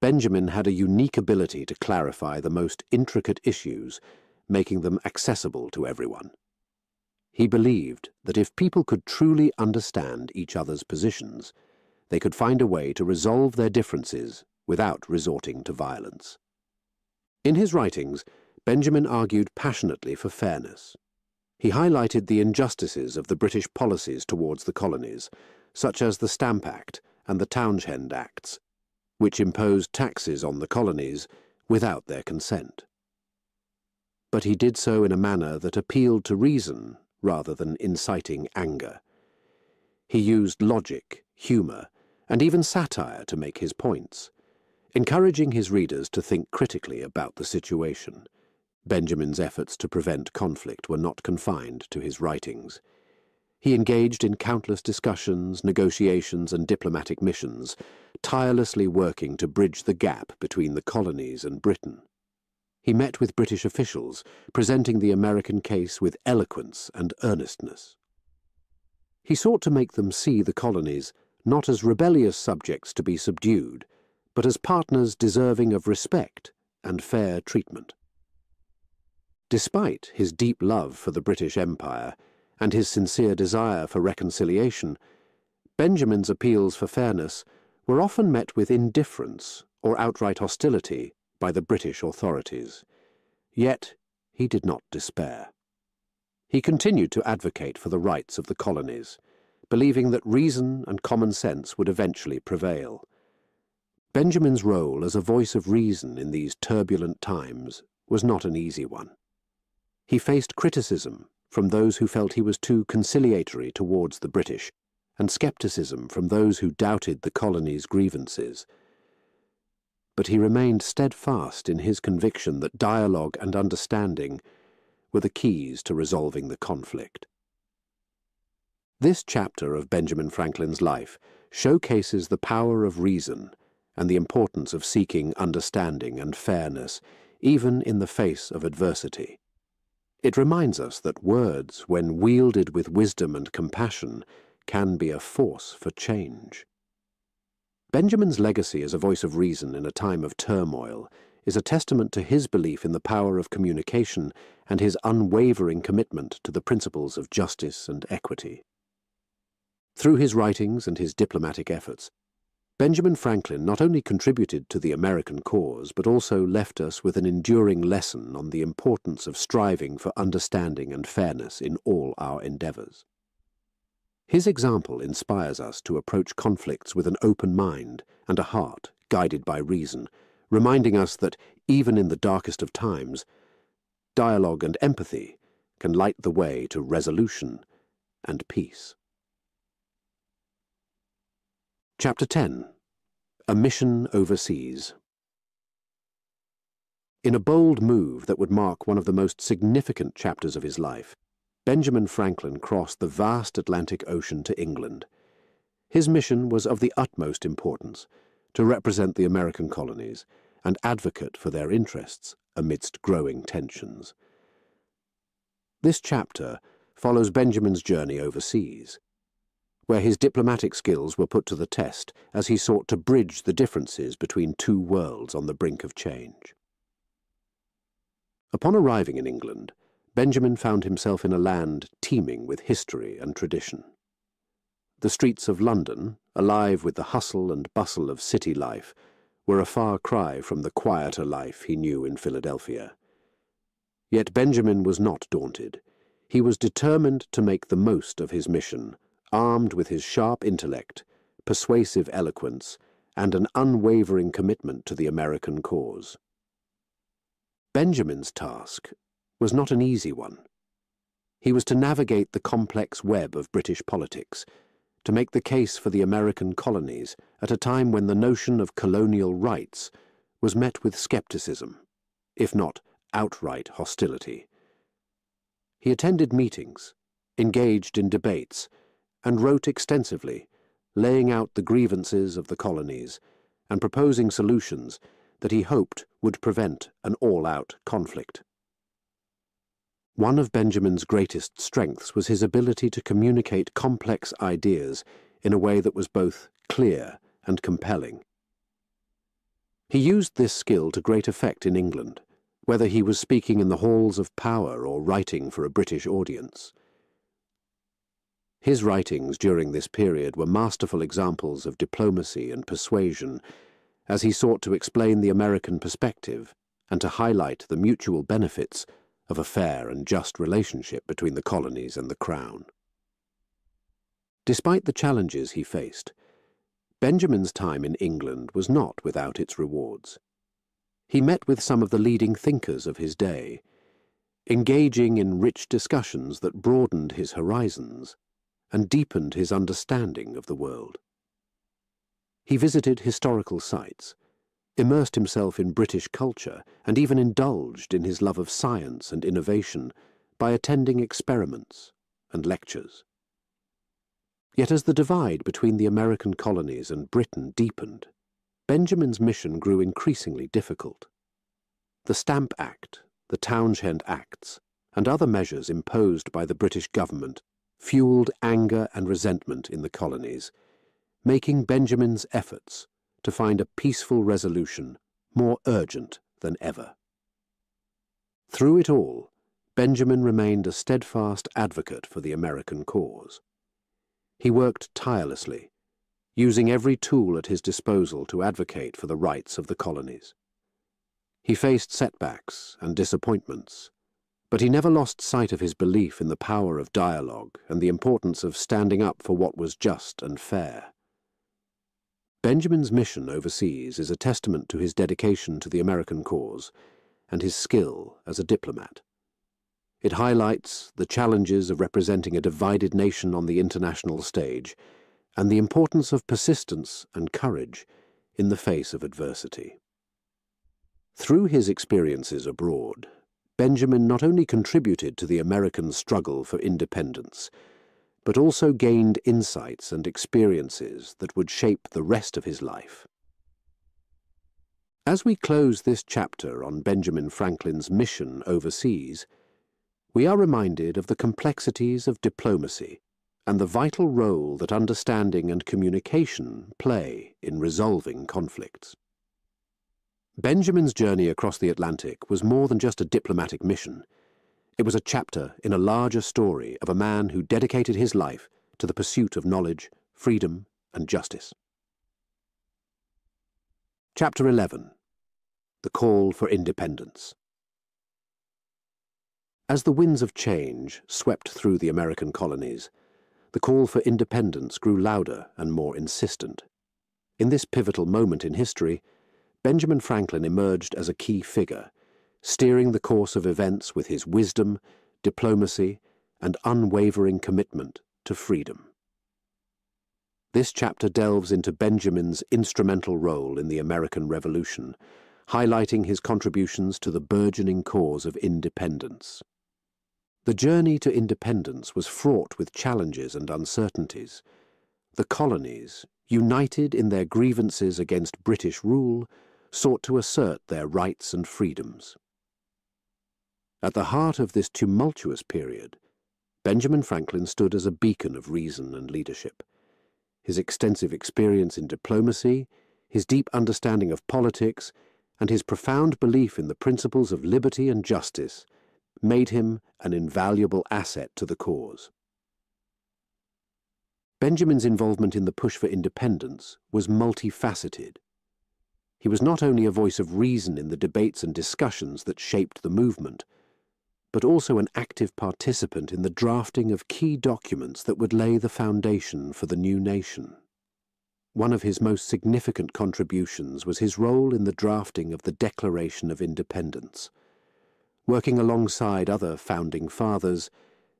Benjamin had a unique ability to clarify the most intricate issues, making them accessible to everyone. He believed that if people could truly understand each other's positions, they could find a way to resolve their differences without resorting to violence. In his writings, Benjamin argued passionately for fairness. He highlighted the injustices of the British policies towards the colonies, such as the Stamp Act and the Townshend Acts, which imposed taxes on the colonies without their consent. But he did so in a manner that appealed to reason rather than inciting anger. He used logic, humour, and even satire to make his points, encouraging his readers to think critically about the situation. Benjamin's efforts to prevent conflict were not confined to his writings. He engaged in countless discussions, negotiations, and diplomatic missions, tirelessly working to bridge the gap between the colonies and Britain. He met with British officials, presenting the American case with eloquence and earnestness. He sought to make them see the colonies not as rebellious subjects to be subdued, but as partners deserving of respect and fair treatment. Despite his deep love for the British Empire, and his sincere desire for reconciliation, Benjamin's appeals for fairness were often met with indifference or outright hostility by the British authorities. Yet he did not despair. He continued to advocate for the rights of the colonies, believing that reason and common sense would eventually prevail. Benjamin's role as a voice of reason in these turbulent times was not an easy one. He faced criticism from those who felt he was too conciliatory towards the British, and scepticism from those who doubted the colony's grievances. But he remained steadfast in his conviction that dialogue and understanding were the keys to resolving the conflict. This chapter of Benjamin Franklin's life showcases the power of reason and the importance of seeking understanding and fairness, even in the face of adversity. It reminds us that words, when wielded with wisdom and compassion, can be a force for change. Benjamin's legacy as a voice of reason in a time of turmoil is a testament to his belief in the power of communication and his unwavering commitment to the principles of justice and equity. Through his writings and his diplomatic efforts, Benjamin Franklin not only contributed to the American cause, but also left us with an enduring lesson on the importance of striving for understanding and fairness in all our endeavors. His example inspires us to approach conflicts with an open mind and a heart guided by reason, reminding us that, even in the darkest of times, dialogue and empathy can light the way to resolution and peace. Chapter ten. A Mission Overseas. In a bold move that would mark one of the most significant chapters of his life, Benjamin Franklin crossed the vast Atlantic Ocean to England. His mission was of the utmost importance, to represent the American colonies and advocate for their interests amidst growing tensions. This chapter follows Benjamin's journey overseas, where his diplomatic skills were put to the test as he sought to bridge the differences between two worlds on the brink of change. Upon arriving in England, Benjamin found himself in a land teeming with history and tradition. The streets of London, alive with the hustle and bustle of city life, were a far cry from the quieter life he knew in Philadelphia. Yet Benjamin was not daunted. He was determined to make the most of his mission, armed with his sharp intellect, persuasive eloquence, and an unwavering commitment to the American cause. Benjamin's task was not an easy one. He was to navigate the complex web of British politics, to make the case for the American colonies at a time when the notion of colonial rights was met with scepticism, if not outright hostility. He attended meetings, engaged in debates, and wrote extensively, laying out the grievances of the colonies and proposing solutions that he hoped would prevent an all-out conflict. One of Benjamin's greatest strengths was his ability to communicate complex ideas in a way that was both clear and compelling. He used this skill to great effect in England, whether he was speaking in the halls of power or writing for a British audience. His writings during this period were masterful examples of diplomacy and persuasion, as he sought to explain the American perspective and to highlight the mutual benefits of a fair and just relationship between the colonies and the Crown. Despite the challenges he faced, Benjamin's time in England was not without its rewards. He met with some of the leading thinkers of his day, engaging in rich discussions that broadened his horizons and deepened his understanding of the world. He visited historical sites, immersed himself in British culture, and even indulged in his love of science and innovation by attending experiments and lectures. Yet as the divide between the American colonies and Britain deepened, Benjamin's mission grew increasingly difficult. The Stamp Act, the Townshend Acts, and other measures imposed by the British government fueled anger and resentment in the colonies, making Benjamin's efforts to find a peaceful resolution more urgent than ever. Through it all, Benjamin remained a steadfast advocate for the American cause. He worked tirelessly, using every tool at his disposal to advocate for the rights of the colonies. He faced setbacks and disappointments, but he never lost sight of his belief in the power of dialogue and the importance of standing up for what was just and fair. Benjamin's mission overseas is a testament to his dedication to the American cause and his skill as a diplomat. It highlights the challenges of representing a divided nation on the international stage and the importance of persistence and courage in the face of adversity. Through his experiences abroad, Benjamin not only contributed to the American struggle for independence, but also gained insights and experiences that would shape the rest of his life. As we close this chapter on Benjamin Franklin's mission overseas, we are reminded of the complexities of diplomacy and the vital role that understanding and communication play in resolving conflicts. Benjamin's journey across the Atlantic was more than just a diplomatic mission. It was a chapter in a larger story of a man who dedicated his life to the pursuit of knowledge, freedom, and justice. Chapter eleven. The Call for Independence. As the winds of change swept through the American colonies, the call for independence grew louder and more insistent. In this pivotal moment in history, Benjamin Franklin emerged as a key figure, steering the course of events with his wisdom, diplomacy, and unwavering commitment to freedom. This chapter delves into Benjamin's instrumental role in the American Revolution, highlighting his contributions to the burgeoning cause of independence. The journey to independence was fraught with challenges and uncertainties. The colonies, united in their grievances against British rule, sought to assert their rights and freedoms. At the heart of this tumultuous period, Benjamin Franklin stood as a beacon of reason and leadership. His extensive experience in diplomacy, his deep understanding of politics, and his profound belief in the principles of liberty and justice made him an invaluable asset to the cause. Benjamin's involvement in the push for independence was multifaceted. He was not only a voice of reason in the debates and discussions that shaped the movement, but also an active participant in the drafting of key documents that would lay the foundation for the new nation. One of his most significant contributions was his role in the drafting of the Declaration of Independence. Working alongside other founding fathers,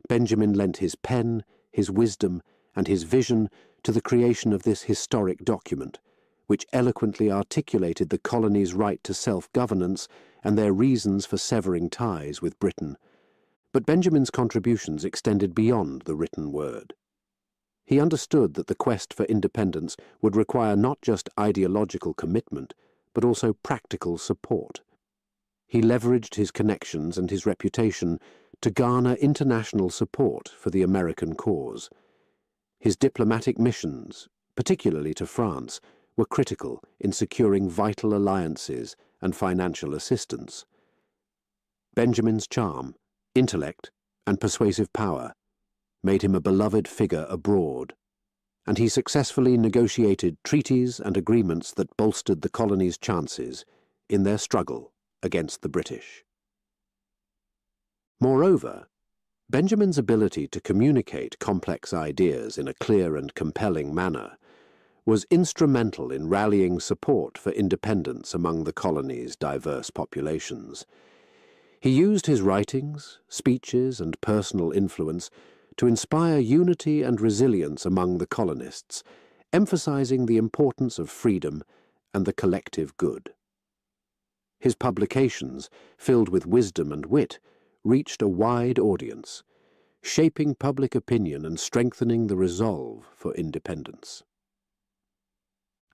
Benjamin lent his pen, his wisdom, and his vision to the creation of this historic document, which eloquently articulated the colony's right to self-governance and their reasons for severing ties with Britain. But Benjamin's contributions extended beyond the written word. He understood that the quest for independence would require not just ideological commitment, but also practical support. He leveraged his connections and his reputation to garner international support for the American cause. His diplomatic missions, particularly to France, were critical in securing vital alliances and financial assistance. Benjamin's charm, intellect, and persuasive power made him a beloved figure abroad, and he successfully negotiated treaties and agreements that bolstered the colony's chances in their struggle against the British. Moreover, Benjamin's ability to communicate complex ideas in a clear and compelling manner was instrumental in rallying support for independence among the colony's diverse populations. He used his writings, speeches, and personal influence to inspire unity and resilience among the colonists, emphasizing the importance of freedom and the collective good. His publications, filled with wisdom and wit, reached a wide audience, shaping public opinion and strengthening the resolve for independence.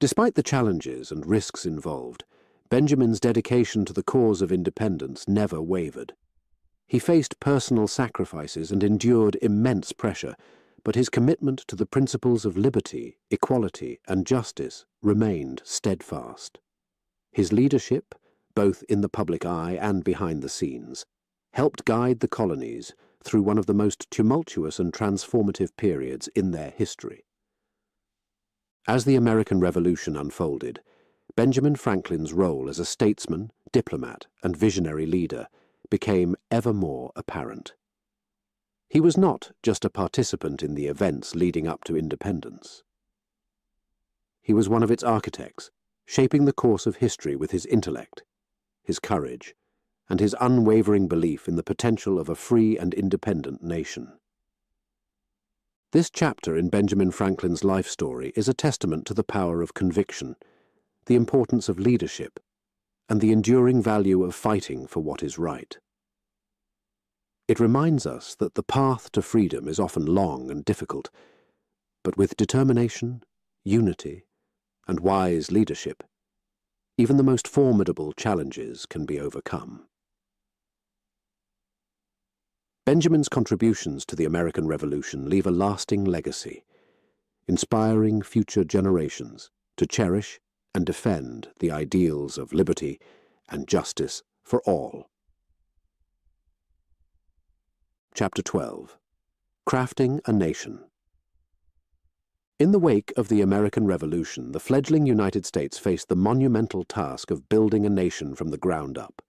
Despite the challenges and risks involved, Benjamin's dedication to the cause of independence never wavered. He faced personal sacrifices and endured immense pressure, but his commitment to the principles of liberty, equality, and justice remained steadfast. His leadership, both in the public eye and behind the scenes, helped guide the colonies through one of the most tumultuous and transformative periods in their history. As the American Revolution unfolded, Benjamin Franklin's role as a statesman, diplomat, and visionary leader became ever more apparent. He was not just a participant in the events leading up to independence. He was one of its architects, shaping the course of history with his intellect, his courage, and his unwavering belief in the potential of a free and independent nation. This chapter in Benjamin Franklin's life story is a testament to the power of conviction, the importance of leadership, and the enduring value of fighting for what is right. It reminds us that the path to freedom is often long and difficult, but with determination, unity, and wise leadership, even the most formidable challenges can be overcome. Benjamin's contributions to the American Revolution leave a lasting legacy, inspiring future generations to cherish and defend the ideals of liberty and justice for all. Chapter twelve. Crafting a Nation. In the wake of the American Revolution, the fledgling United States faced the monumental task of building a nation from the ground up.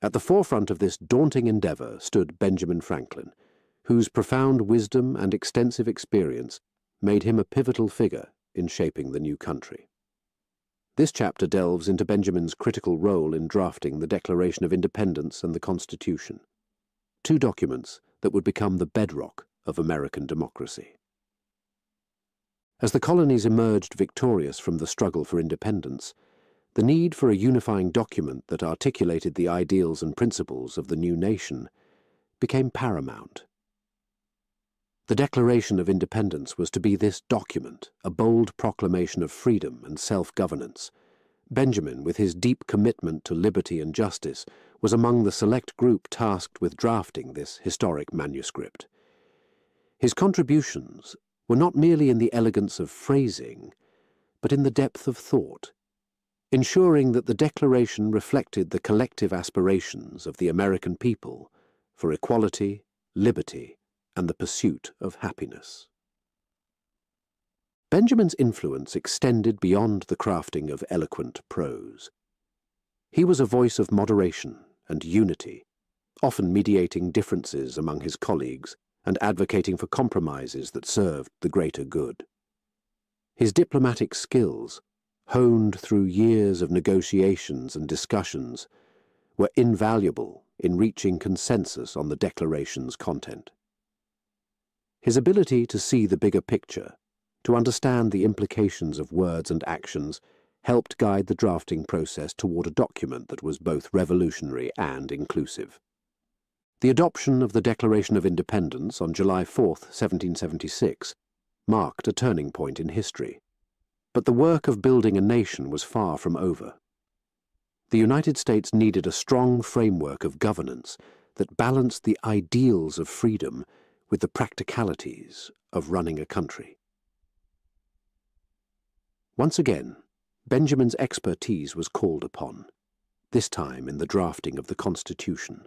At the forefront of this daunting endeavor stood Benjamin Franklin, whose profound wisdom and extensive experience made him a pivotal figure in shaping the new country. This chapter delves into Benjamin's critical role in drafting the Declaration of Independence and the Constitution, two documents that would become the bedrock of American democracy. As the colonies emerged victorious from the struggle for independence, the need for a unifying document that articulated the ideals and principles of the new nation became paramount. The Declaration of Independence was to be this document, a bold proclamation of freedom and self-governance. Benjamin, with his deep commitment to liberty and justice, was among the select group tasked with drafting this historic manuscript. His contributions were not merely in the elegance of phrasing, but in the depth of thought, ensuring that the Declaration reflected the collective aspirations of the American people for equality, liberty, and the pursuit of happiness. Benjamin's influence extended beyond the crafting of eloquent prose. He was a voice of moderation and unity, often mediating differences among his colleagues and advocating for compromises that served the greater good. His diplomatic skills, honed through years of negotiations and discussions, were invaluable in reaching consensus on the Declaration's content. His ability to see the bigger picture, to understand the implications of words and actions, helped guide the drafting process toward a document that was both revolutionary and inclusive. The adoption of the Declaration of Independence on July fourth, seventeen seventy-six, marked a turning point in history. But the work of building a nation was far from over. The United States needed a strong framework of governance that balanced the ideals of freedom with the practicalities of running a country. Once again, Benjamin's expertise was called upon, this time in the drafting of the Constitution.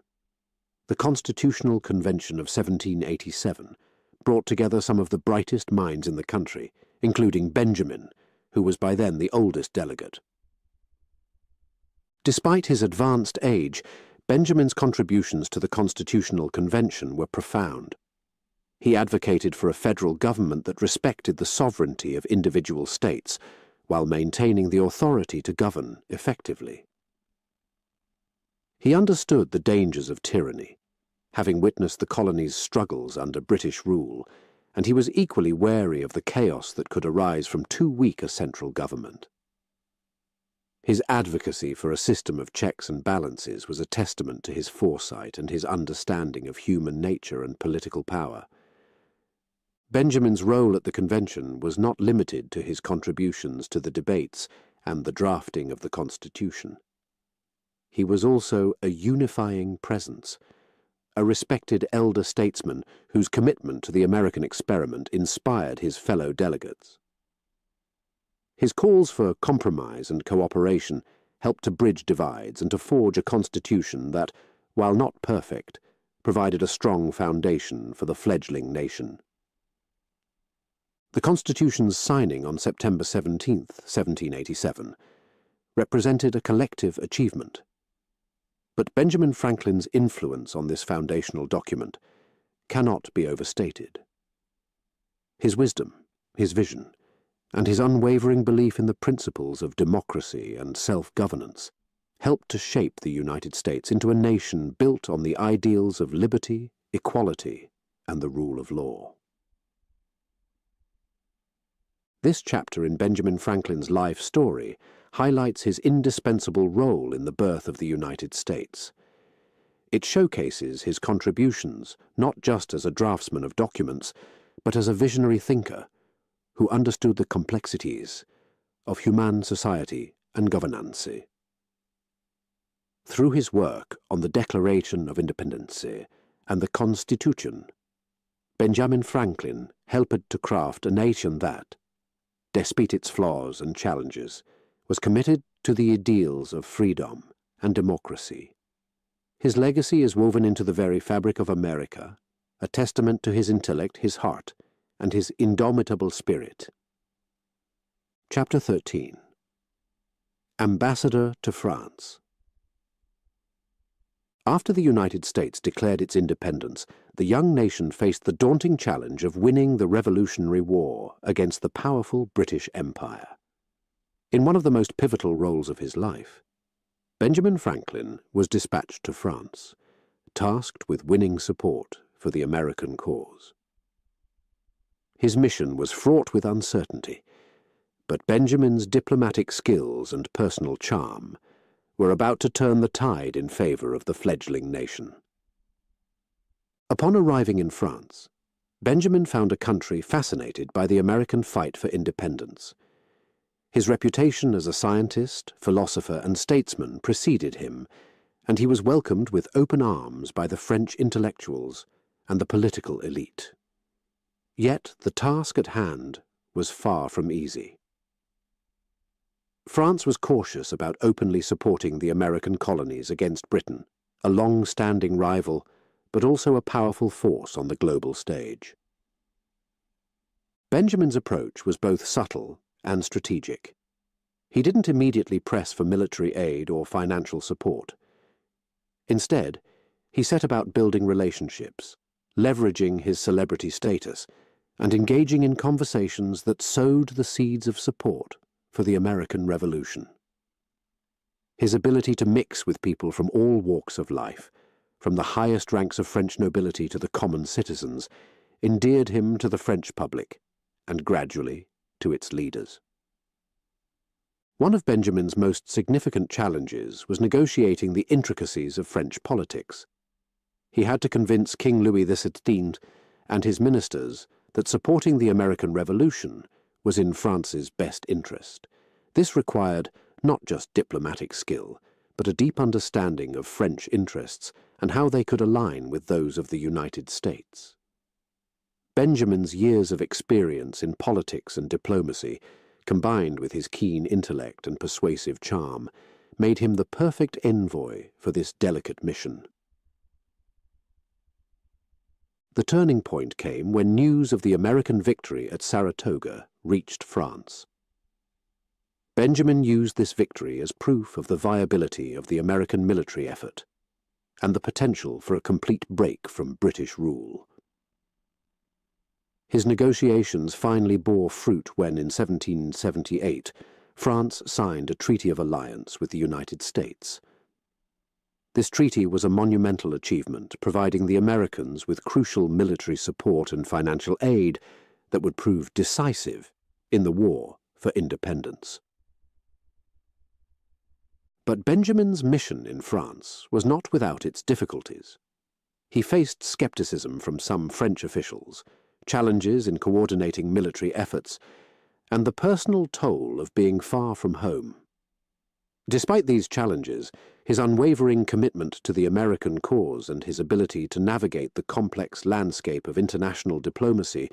The Constitutional Convention of seventeen eighty-seven brought together some of the brightest minds in the country, including Benjamin, who was by then the oldest delegate. Despite his advanced age, Benjamin's contributions to the Constitutional Convention were profound. He advocated for a federal government that respected the sovereignty of individual states while maintaining the authority to govern effectively. He understood the dangers of tyranny, having witnessed the colonies' struggles under British rule, and he was equally wary of the chaos that could arise from too weak a central government. His advocacy for a system of checks and balances was a testament to his foresight and his understanding of human nature and political power. Benjamin's role at the convention was not limited to his contributions to the debates and the drafting of the Constitution. He was also a unifying presence, a respected elder statesman whose commitment to the American experiment inspired his fellow delegates. His calls for compromise and cooperation helped to bridge divides and to forge a constitution that, while not perfect, provided a strong foundation for the fledgling nation. The Constitution's signing on September seventeenth, seventeen eighty-seven, represented a collective achievement. But Benjamin Franklin's influence on this foundational document cannot be overstated. His wisdom, his vision, and his unwavering belief in the principles of democracy and self-governance helped to shape the United States into a nation built on the ideals of liberty, equality, and the rule of law. This chapter in Benjamin Franklin's life story highlights his indispensable role in the birth of the United States. It showcases his contributions not just as a draftsman of documents, but as a visionary thinker who understood the complexities of human society and governance. Through his work on the Declaration of Independence and the Constitution, Benjamin Franklin helped to craft a nation that, despite its flaws and challenges, was committed to the ideals of freedom and democracy. His legacy is woven into the very fabric of America, a testament to his intellect, his heart, and his indomitable spirit. Chapter thirteen. Ambassador to France. After the United States declared its independence, the young nation faced the daunting challenge of winning the Revolutionary War against the powerful British Empire. In one of the most pivotal roles of his life, Benjamin Franklin was dispatched to France, tasked with winning support for the American cause. His mission was fraught with uncertainty, but Benjamin's diplomatic skills and personal charm were about to turn the tide in favor of the fledgling nation. Upon arriving in France, Benjamin found a country fascinated by the American fight for independence. His reputation as a scientist, philosopher, and statesman preceded him, and he was welcomed with open arms by the French intellectuals and the political elite. Yet the task at hand was far from easy. France was cautious about openly supporting the American colonies against Britain, a long-standing rival, but also a powerful force on the global stage. Benjamin's approach was both subtle and strategic. He didn't immediately press for military aid or financial support. Instead, he set about building relationships, leveraging his celebrity status, and engaging in conversations that sowed the seeds of support for the American Revolution. His ability to mix with people from all walks of life, from the highest ranks of French nobility to the common citizens, endeared him to the French public, and gradually to its leaders. One of Benjamin's most significant challenges was negotiating the intricacies of French politics. He had to convince King Louis the sixteenth and his ministers that supporting the American Revolution was in France's best interest. This required not just diplomatic skill, but a deep understanding of French interests and how they could align with those of the United States. Benjamin's years of experience in politics and diplomacy, combined with his keen intellect and persuasive charm, made him the perfect envoy for this delicate mission. The turning point came when news of the American victory at Saratoga reached France. Benjamin used this victory as proof of the viability of the American military effort and the potential for a complete break from British rule. His negotiations finally bore fruit when, in seventeen seventy-eight, France signed a treaty of alliance with the United States. This treaty was a monumental achievement, providing the Americans with crucial military support and financial aid that would prove decisive in the war for independence. But Benjamin's mission in France was not without its difficulties. He faced skepticism from some French officials, challenges in coordinating military efforts, and the personal toll of being far from home. Despite these challenges, his unwavering commitment to the American cause and his ability to navigate the complex landscape of international diplomacy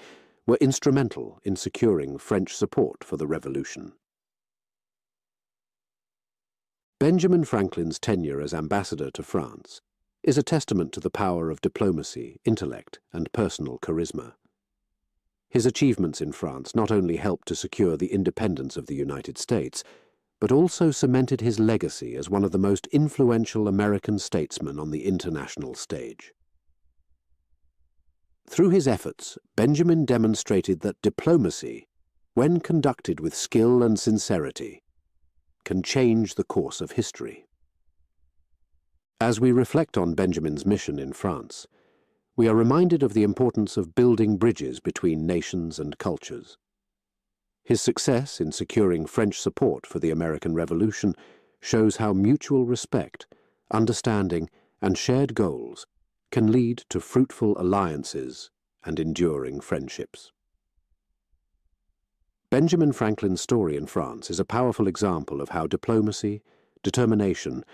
were instrumental in securing French support for the revolution. Benjamin Franklin's tenure as ambassador to France is a testament to the power of diplomacy, intellect, and personal charisma. His achievements in France not only helped to secure the independence of the United States, but also cemented his legacy as one of the most influential American statesmen on the international stage. Through his efforts, Benjamin demonstrated that diplomacy, when conducted with skill and sincerity, can change the course of history. As we reflect on Benjamin's mission in France, we are reminded of the importance of building bridges between nations and cultures. His success in securing French support for the American Revolution shows how mutual respect, understanding, and shared goals can lead to fruitful alliances and enduring friendships. Benjamin Franklin's story in France is a powerful example of how diplomacy, determination,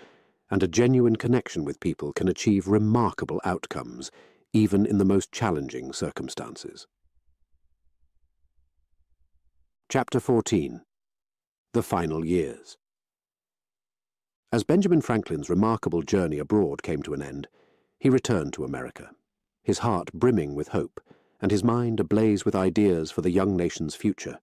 and a genuine connection with people can achieve remarkable outcomes, even in the most challenging circumstances. Chapter fourteen. The Final Years. As Benjamin Franklin's remarkable journey abroad came to an end, he returned to America, his heart brimming with hope and his mind ablaze with ideas for the young nation's future.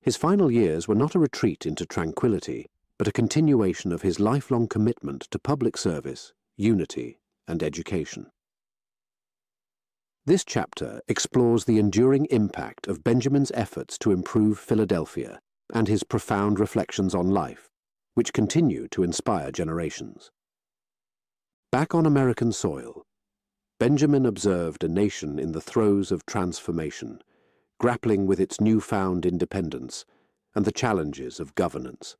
His final years were not a retreat into tranquility, but a continuation of his lifelong commitment to public service, unity, and education. This chapter explores the enduring impact of Benjamin's efforts to improve Philadelphia and his profound reflections on life, which continue to inspire generations. Back on American soil, Benjamin observed a nation in the throes of transformation, grappling with its newfound independence and the challenges of governance.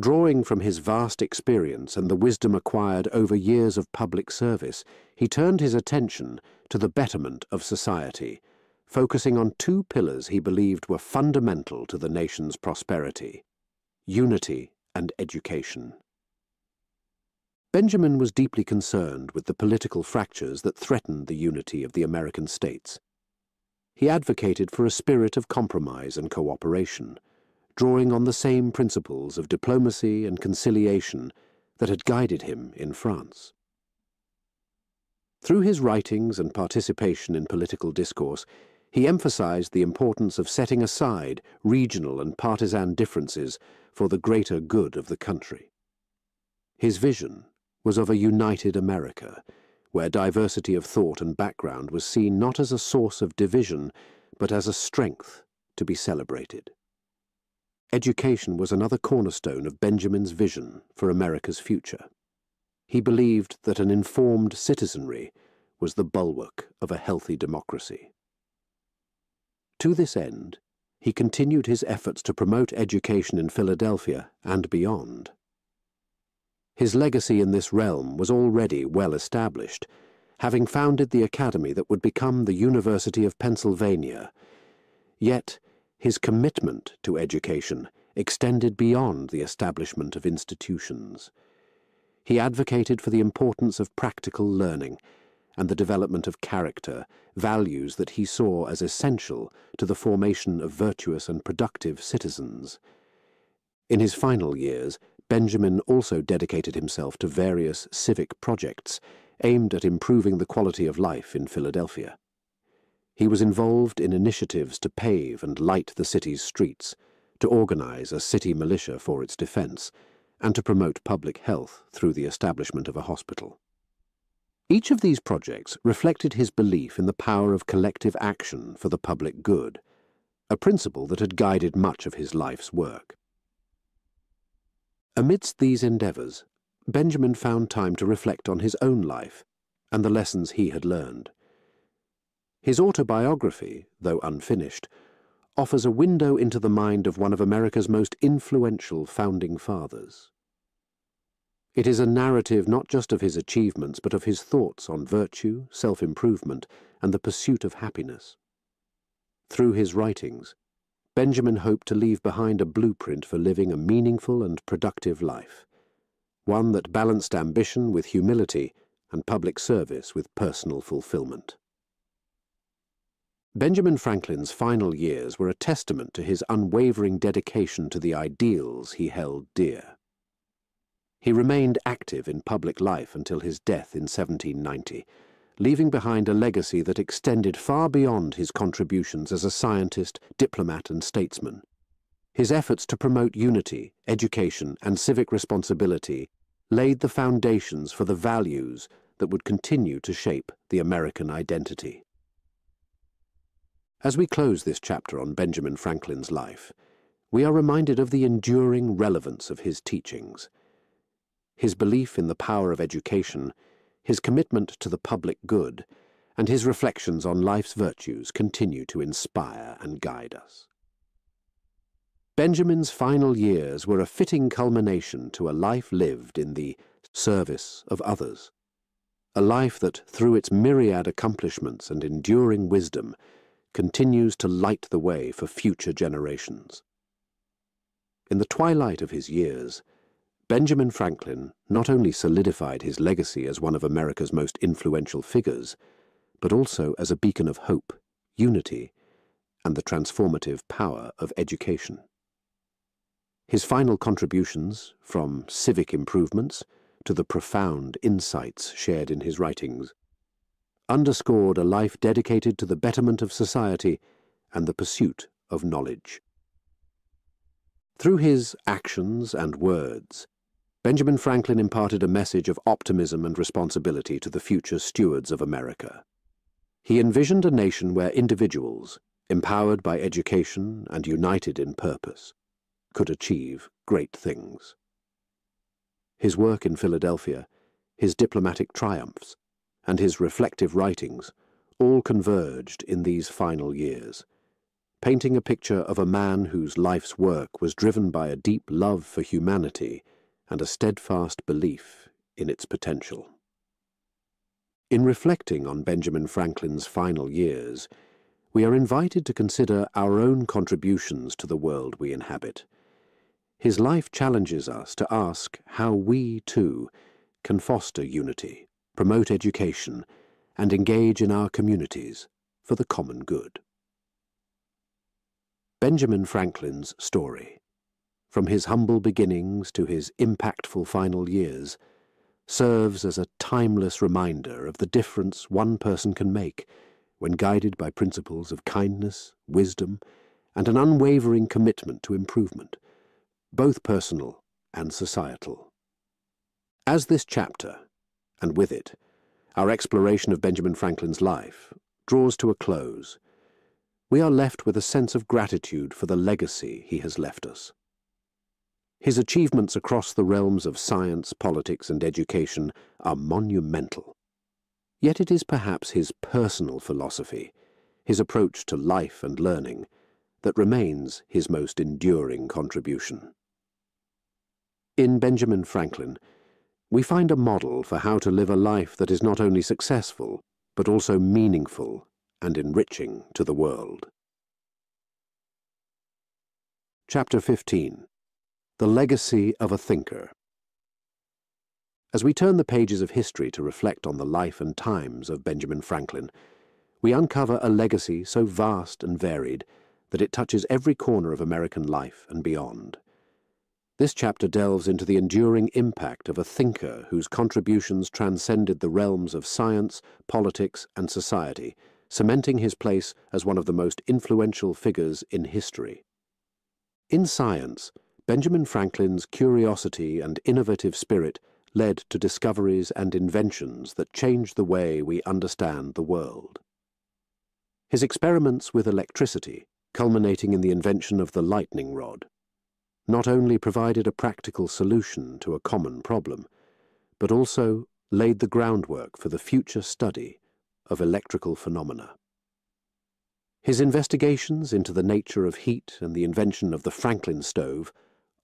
Drawing from his vast experience and the wisdom acquired over years of public service, he turned his attention to the betterment of society, focusing on two pillars he believed were fundamental to the nation's prosperity: unity and education. Benjamin was deeply concerned with the political fractures that threatened the unity of the American states. He advocated for a spirit of compromise and cooperation, drawing on the same principles of diplomacy and conciliation that had guided him in France. Through his writings and participation in political discourse, he emphasized the importance of setting aside regional and partisan differences for the greater good of the country. His vision was of a united America, where diversity of thought and background was seen not as a source of division, but as a strength to be celebrated. Education was another cornerstone of Benjamin's vision for America's future. He believed that an informed citizenry was the bulwark of a healthy democracy. To this end, he continued his efforts to promote education in Philadelphia and beyond. His legacy in this realm was already well established, having founded the academy that would become the University of Pennsylvania. Yet, his commitment to education extended beyond the establishment of institutions. He advocated for the importance of practical learning and the development of character, values that he saw as essential to the formation of virtuous and productive citizens. In his final years, Benjamin also dedicated himself to various civic projects aimed at improving the quality of life in Philadelphia. He was involved in initiatives to pave and light the city's streets, to organize a city militia for its defense, and to promote public health through the establishment of a hospital. Each of these projects reflected his belief in the power of collective action for the public good, a principle that had guided much of his life's work. Amidst these endeavors, Benjamin found time to reflect on his own life and the lessons he had learned. His autobiography, though unfinished, offers a window into the mind of one of America's most influential founding fathers. It is a narrative not just of his achievements, but of his thoughts on virtue, self-improvement, and the pursuit of happiness. Through his writings, Benjamin hoped to leave behind a blueprint for living a meaningful and productive life, one that balanced ambition with humility and public service with personal fulfillment. Benjamin Franklin's final years were a testament to his unwavering dedication to the ideals he held dear. He remained active in public life until his death in seventeen ninety, leaving behind a legacy that extended far beyond his contributions as a scientist, diplomat, and statesman. His efforts to promote unity, education, and civic responsibility laid the foundations for the values that would continue to shape the American identity. As we close this chapter on Benjamin Franklin's life, we are reminded of the enduring relevance of his teachings. His belief in the power of education, his commitment to the public good, and his reflections on life's virtues continue to inspire and guide us. Benjamin's final years were a fitting culmination to a life lived in the service of others, a life that, through its myriad accomplishments and enduring wisdom, continues to light the way for future generations. In the twilight of his years, Benjamin Franklin not only solidified his legacy as one of America's most influential figures, but also as a beacon of hope, unity, and the transformative power of education. His final contributions, from civic improvements to the profound insights shared in his writings, underscored a life dedicated to the betterment of society and the pursuit of knowledge. Through his actions and words, Benjamin Franklin imparted a message of optimism and responsibility to the future stewards of America. He envisioned a nation where individuals, empowered by education and united in purpose, could achieve great things. His work in Philadelphia, his diplomatic triumphs, and his reflective writings all converged in these final years, painting a picture of a man whose life's work was driven by a deep love for humanity and a steadfast belief in its potential. In reflecting on Benjamin Franklin's final years, we are invited to consider our own contributions to the world we inhabit. His life challenges us to ask how we, too, can foster unity, promote education, and engage in our communities for the common good. Benjamin Franklin's story, from his humble beginnings to his impactful final years, serves as a timeless reminder of the difference one person can make when guided by principles of kindness, wisdom, and an unwavering commitment to improvement, both personal and societal. As this chapter, and with it, our exploration of Benjamin Franklin's life, draws to a close, we are left with a sense of gratitude for the legacy he has left us. His achievements across the realms of science, politics, and education are monumental. Yet it is perhaps his personal philosophy, his approach to life and learning, that remains his most enduring contribution. In Benjamin Franklin, we find a model for how to live a life that is not only successful, but also meaningful and enriching to the world. Chapter fifteen. The Legacy of a Thinker. As we turn the pages of history to reflect on the life and times of Benjamin Franklin, we uncover a legacy so vast and varied that it touches every corner of American life and beyond. This chapter delves into the enduring impact of a thinker whose contributions transcended the realms of science, politics, and society, cementing his place as one of the most influential figures in history. In science, Benjamin Franklin's curiosity and innovative spirit led to discoveries and inventions that changed the way we understand the world. His experiments with electricity, culminating in the invention of the lightning rod, not only provided a practical solution to a common problem, but also laid the groundwork for the future study of electrical phenomena. His investigations into the nature of heat and the invention of the Franklin stove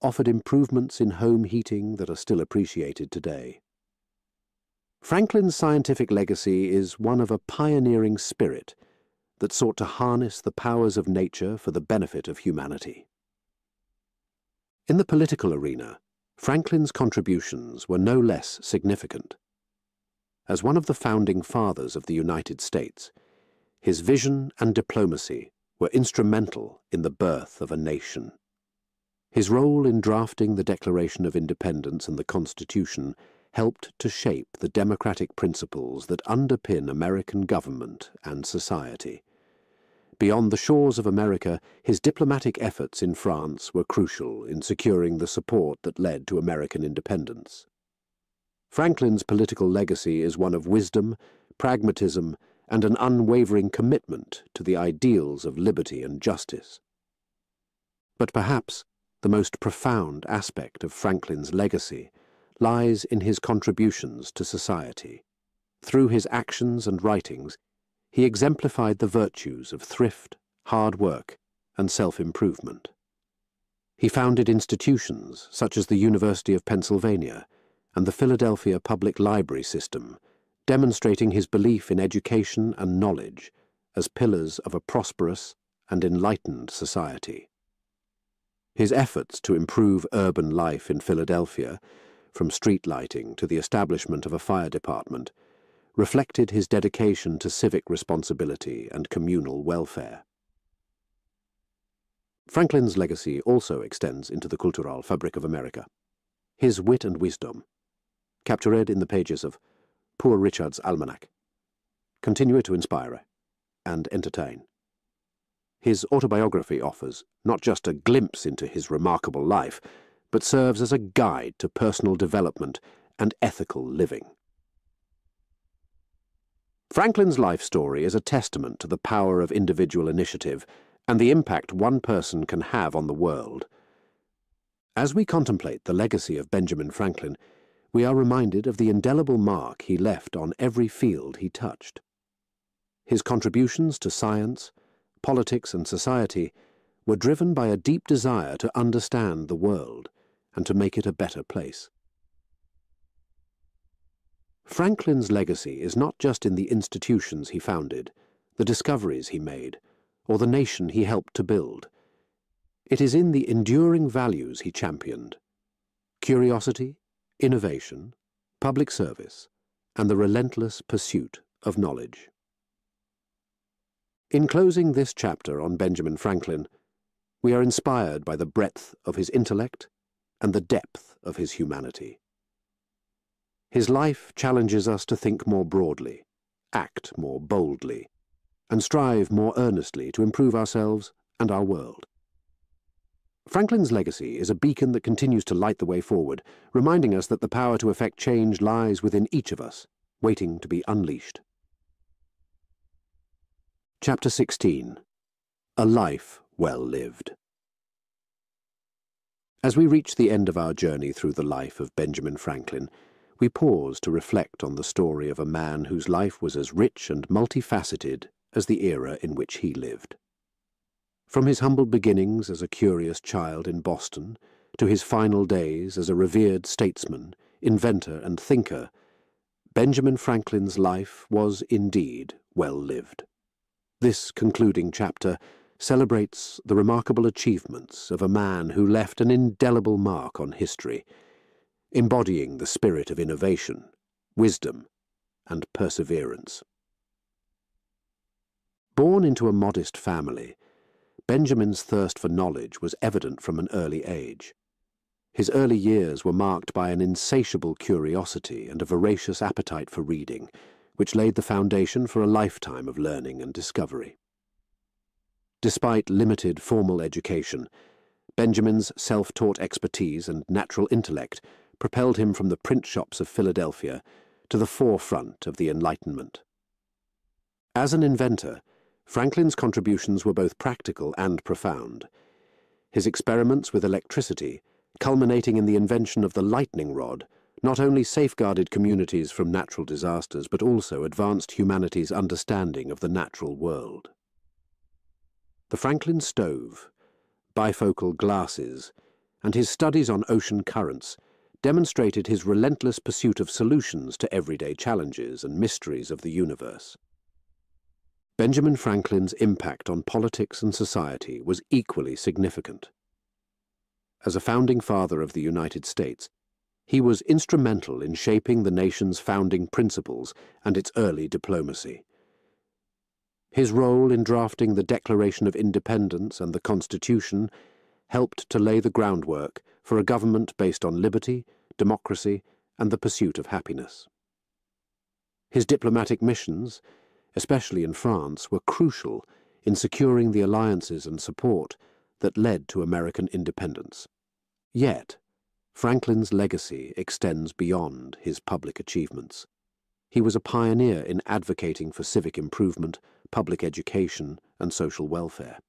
offered improvements in home heating that are still appreciated today. Franklin's scientific legacy is one of a pioneering spirit that sought to harness the powers of nature for the benefit of humanity. In the political arena, Franklin's contributions were no less significant. As one of the founding fathers of the United States, his vision and diplomacy were instrumental in the birth of a nation. His role in drafting the Declaration of Independence and the Constitution helped to shape the democratic principles that underpin American government and society. Beyond the shores of America, his diplomatic efforts in France were crucial in securing the support that led to American independence. Franklin's political legacy is one of wisdom, pragmatism, and an unwavering commitment to the ideals of liberty and justice. But perhaps the most profound aspect of Franklin's legacy lies in his contributions to society. Through his actions and writings, he exemplified the virtues of thrift, hard work, and self-improvement. He founded institutions such as the University of Pennsylvania and the Philadelphia public library system, demonstrating his belief in education and knowledge as pillars of a prosperous and enlightened society. His efforts to improve urban life in Philadelphia, from street lighting to the establishment of a fire department, reflected his dedication to civic responsibility and communal welfare. Franklin's legacy also extends into the cultural fabric of America. His wit and wisdom, captured in the pages of Poor Richard's Almanac, continue to inspire and entertain. His autobiography offers not just a glimpse into his remarkable life, but serves as a guide to personal development and ethical living. Franklin's life story is a testament to the power of individual initiative and the impact one person can have on the world. As we contemplate the legacy of Benjamin Franklin, we are reminded of the indelible mark he left on every field he touched. His contributions to science, politics, and society were driven by a deep desire to understand the world and to make it a better place. Franklin's legacy is not just in the institutions he founded, the discoveries he made, or the nation he helped to build. It is in the enduring values he championed: curiosity, innovation, public service, and the relentless pursuit of knowledge. In closing this chapter on Benjamin Franklin, we are inspired by the breadth of his intellect and the depth of his humanity. His life challenges us to think more broadly, act more boldly, and strive more earnestly to improve ourselves and our world. Franklin's legacy is a beacon that continues to light the way forward, reminding us that the power to effect change lies within each of us, waiting to be unleashed. Chapter sixteen. A Life Well Lived. As we reach the end of our journey through the life of Benjamin Franklin, we pause to reflect on the story of a man whose life was as rich and multifaceted as the era in which he lived. From his humble beginnings as a curious child in Boston to his final days as a revered statesman, inventor, and thinker, Benjamin Franklin's life was indeed well lived. This concluding chapter celebrates the remarkable achievements of a man who left an indelible mark on history, embodying the spirit of innovation, wisdom, and perseverance. Born into a modest family, Benjamin's thirst for knowledge was evident from an early age. His early years were marked by an insatiable curiosity and a voracious appetite for reading, which laid the foundation for a lifetime of learning and discovery. Despite limited formal education, Benjamin's self-taught expertise and natural intellect propelled him from the print shops of Philadelphia to the forefront of the Enlightenment. As an inventor, Franklin's contributions were both practical and profound. His experiments with electricity, culminating in the invention of the lightning rod, not only safeguarded communities from natural disasters, but also advanced humanity's understanding of the natural world. The Franklin stove, bifocal glasses, and his studies on ocean currents demonstrated his relentless pursuit of solutions to everyday challenges and mysteries of the universe. Benjamin Franklin's impact on politics and society was equally significant. As a founding father of the United States, he was instrumental in shaping the nation's founding principles and its early diplomacy. His role in drafting the Declaration of Independence and the Constitution helped to lay the groundwork for a government based on liberty, democracy, and the pursuit of happiness. His diplomatic missions, especially in France, were crucial in securing the alliances and support that led to American independence. Yet, Franklin's legacy extends beyond his public achievements. He was a pioneer in advocating for civic improvement, public education, and social welfare.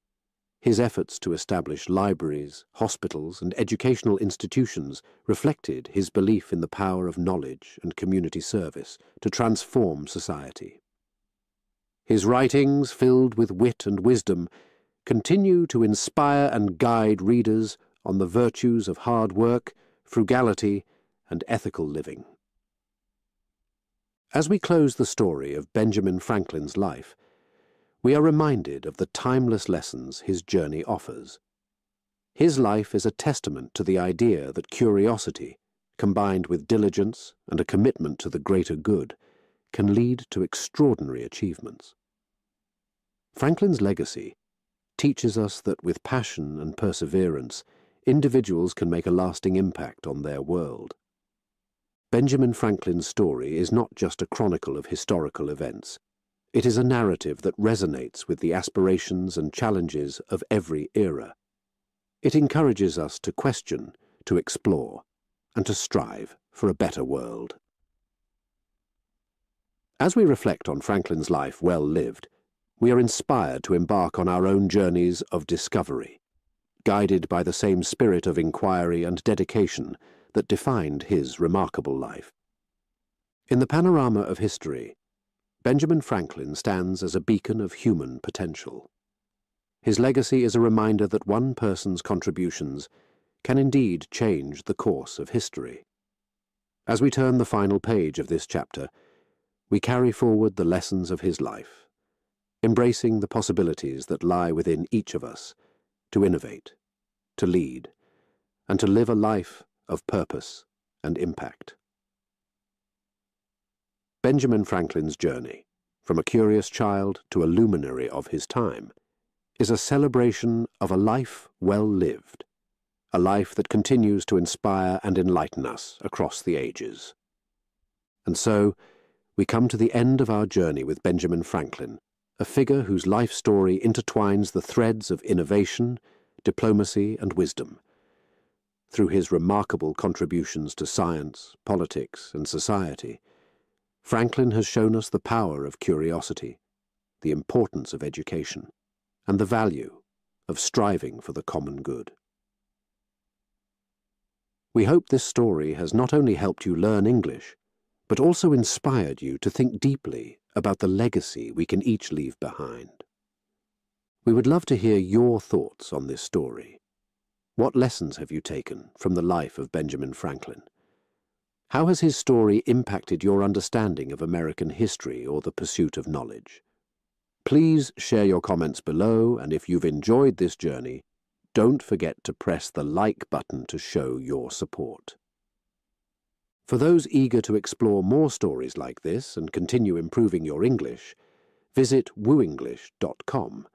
His efforts to establish libraries, hospitals, and educational institutions reflected his belief in the power of knowledge and community service to transform society. His writings, filled with wit and wisdom, continue to inspire and guide readers on the virtues of hard work, frugality, and ethical living. As we close the story of Benjamin Franklin's life, we are reminded of the timeless lessons his journey offers. His life is a testament to the idea that curiosity, combined with diligence and a commitment to the greater good, can lead to extraordinary achievements. Franklin's legacy teaches us that with passion and perseverance, individuals can make a lasting impact on their world. Benjamin Franklin's story is not just a chronicle of historical events. It is a narrative that resonates with the aspirations and challenges of every era. It encourages us to question, to explore, and to strive for a better world. As we reflect on Franklin's life well lived, we are inspired to embark on our own journeys of discovery, guided by the same spirit of inquiry and dedication that defined his remarkable life. In the panorama of history, Benjamin Franklin stands as a beacon of human potential. His legacy is a reminder that one person's contributions can indeed change the course of history. As we turn the final page of this chapter, we carry forward the lessons of his life, embracing the possibilities that lie within each of us to innovate, to lead, and to live a life of purpose and impact. Benjamin Franklin's journey, from a curious child to a luminary of his time, is a celebration of a life well lived, a life that continues to inspire and enlighten us across the ages. And so, we come to the end of our journey with Benjamin Franklin, a figure whose life story intertwines the threads of innovation, diplomacy, and wisdom. Through his remarkable contributions to science, politics, and society, Franklin has shown us the power of curiosity, the importance of education, and the value of striving for the common good. We hope this story has not only helped you learn English, but also inspired you to think deeply about the legacy we can each leave behind. We would love to hear your thoughts on this story. What lessons have you taken from the life of Benjamin Franklin? How has his story impacted your understanding of American history or the pursuit of knowledge? Please share your comments below, and if you've enjoyed this journey, don't forget to press the like button to show your support. For those eager to explore more stories like this and continue improving your English, visit woo english dot com.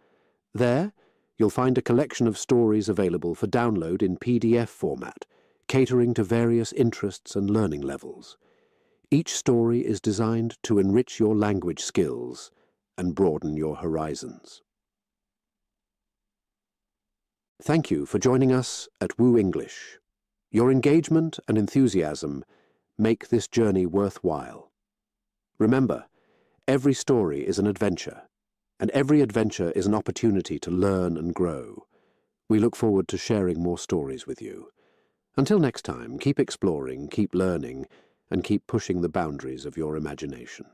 There, you'll find a collection of stories available for download in P D F format, catering to various interests and learning levels. Each story is designed to enrich your language skills and broaden your horizons. Thank you for joining us at WooEnglish. Your engagement and enthusiasm make this journey worthwhile. Remember, every story is an adventure, and every adventure is an opportunity to learn and grow. We look forward to sharing more stories with you. Until next time, keep exploring, keep learning, and keep pushing the boundaries of your imagination.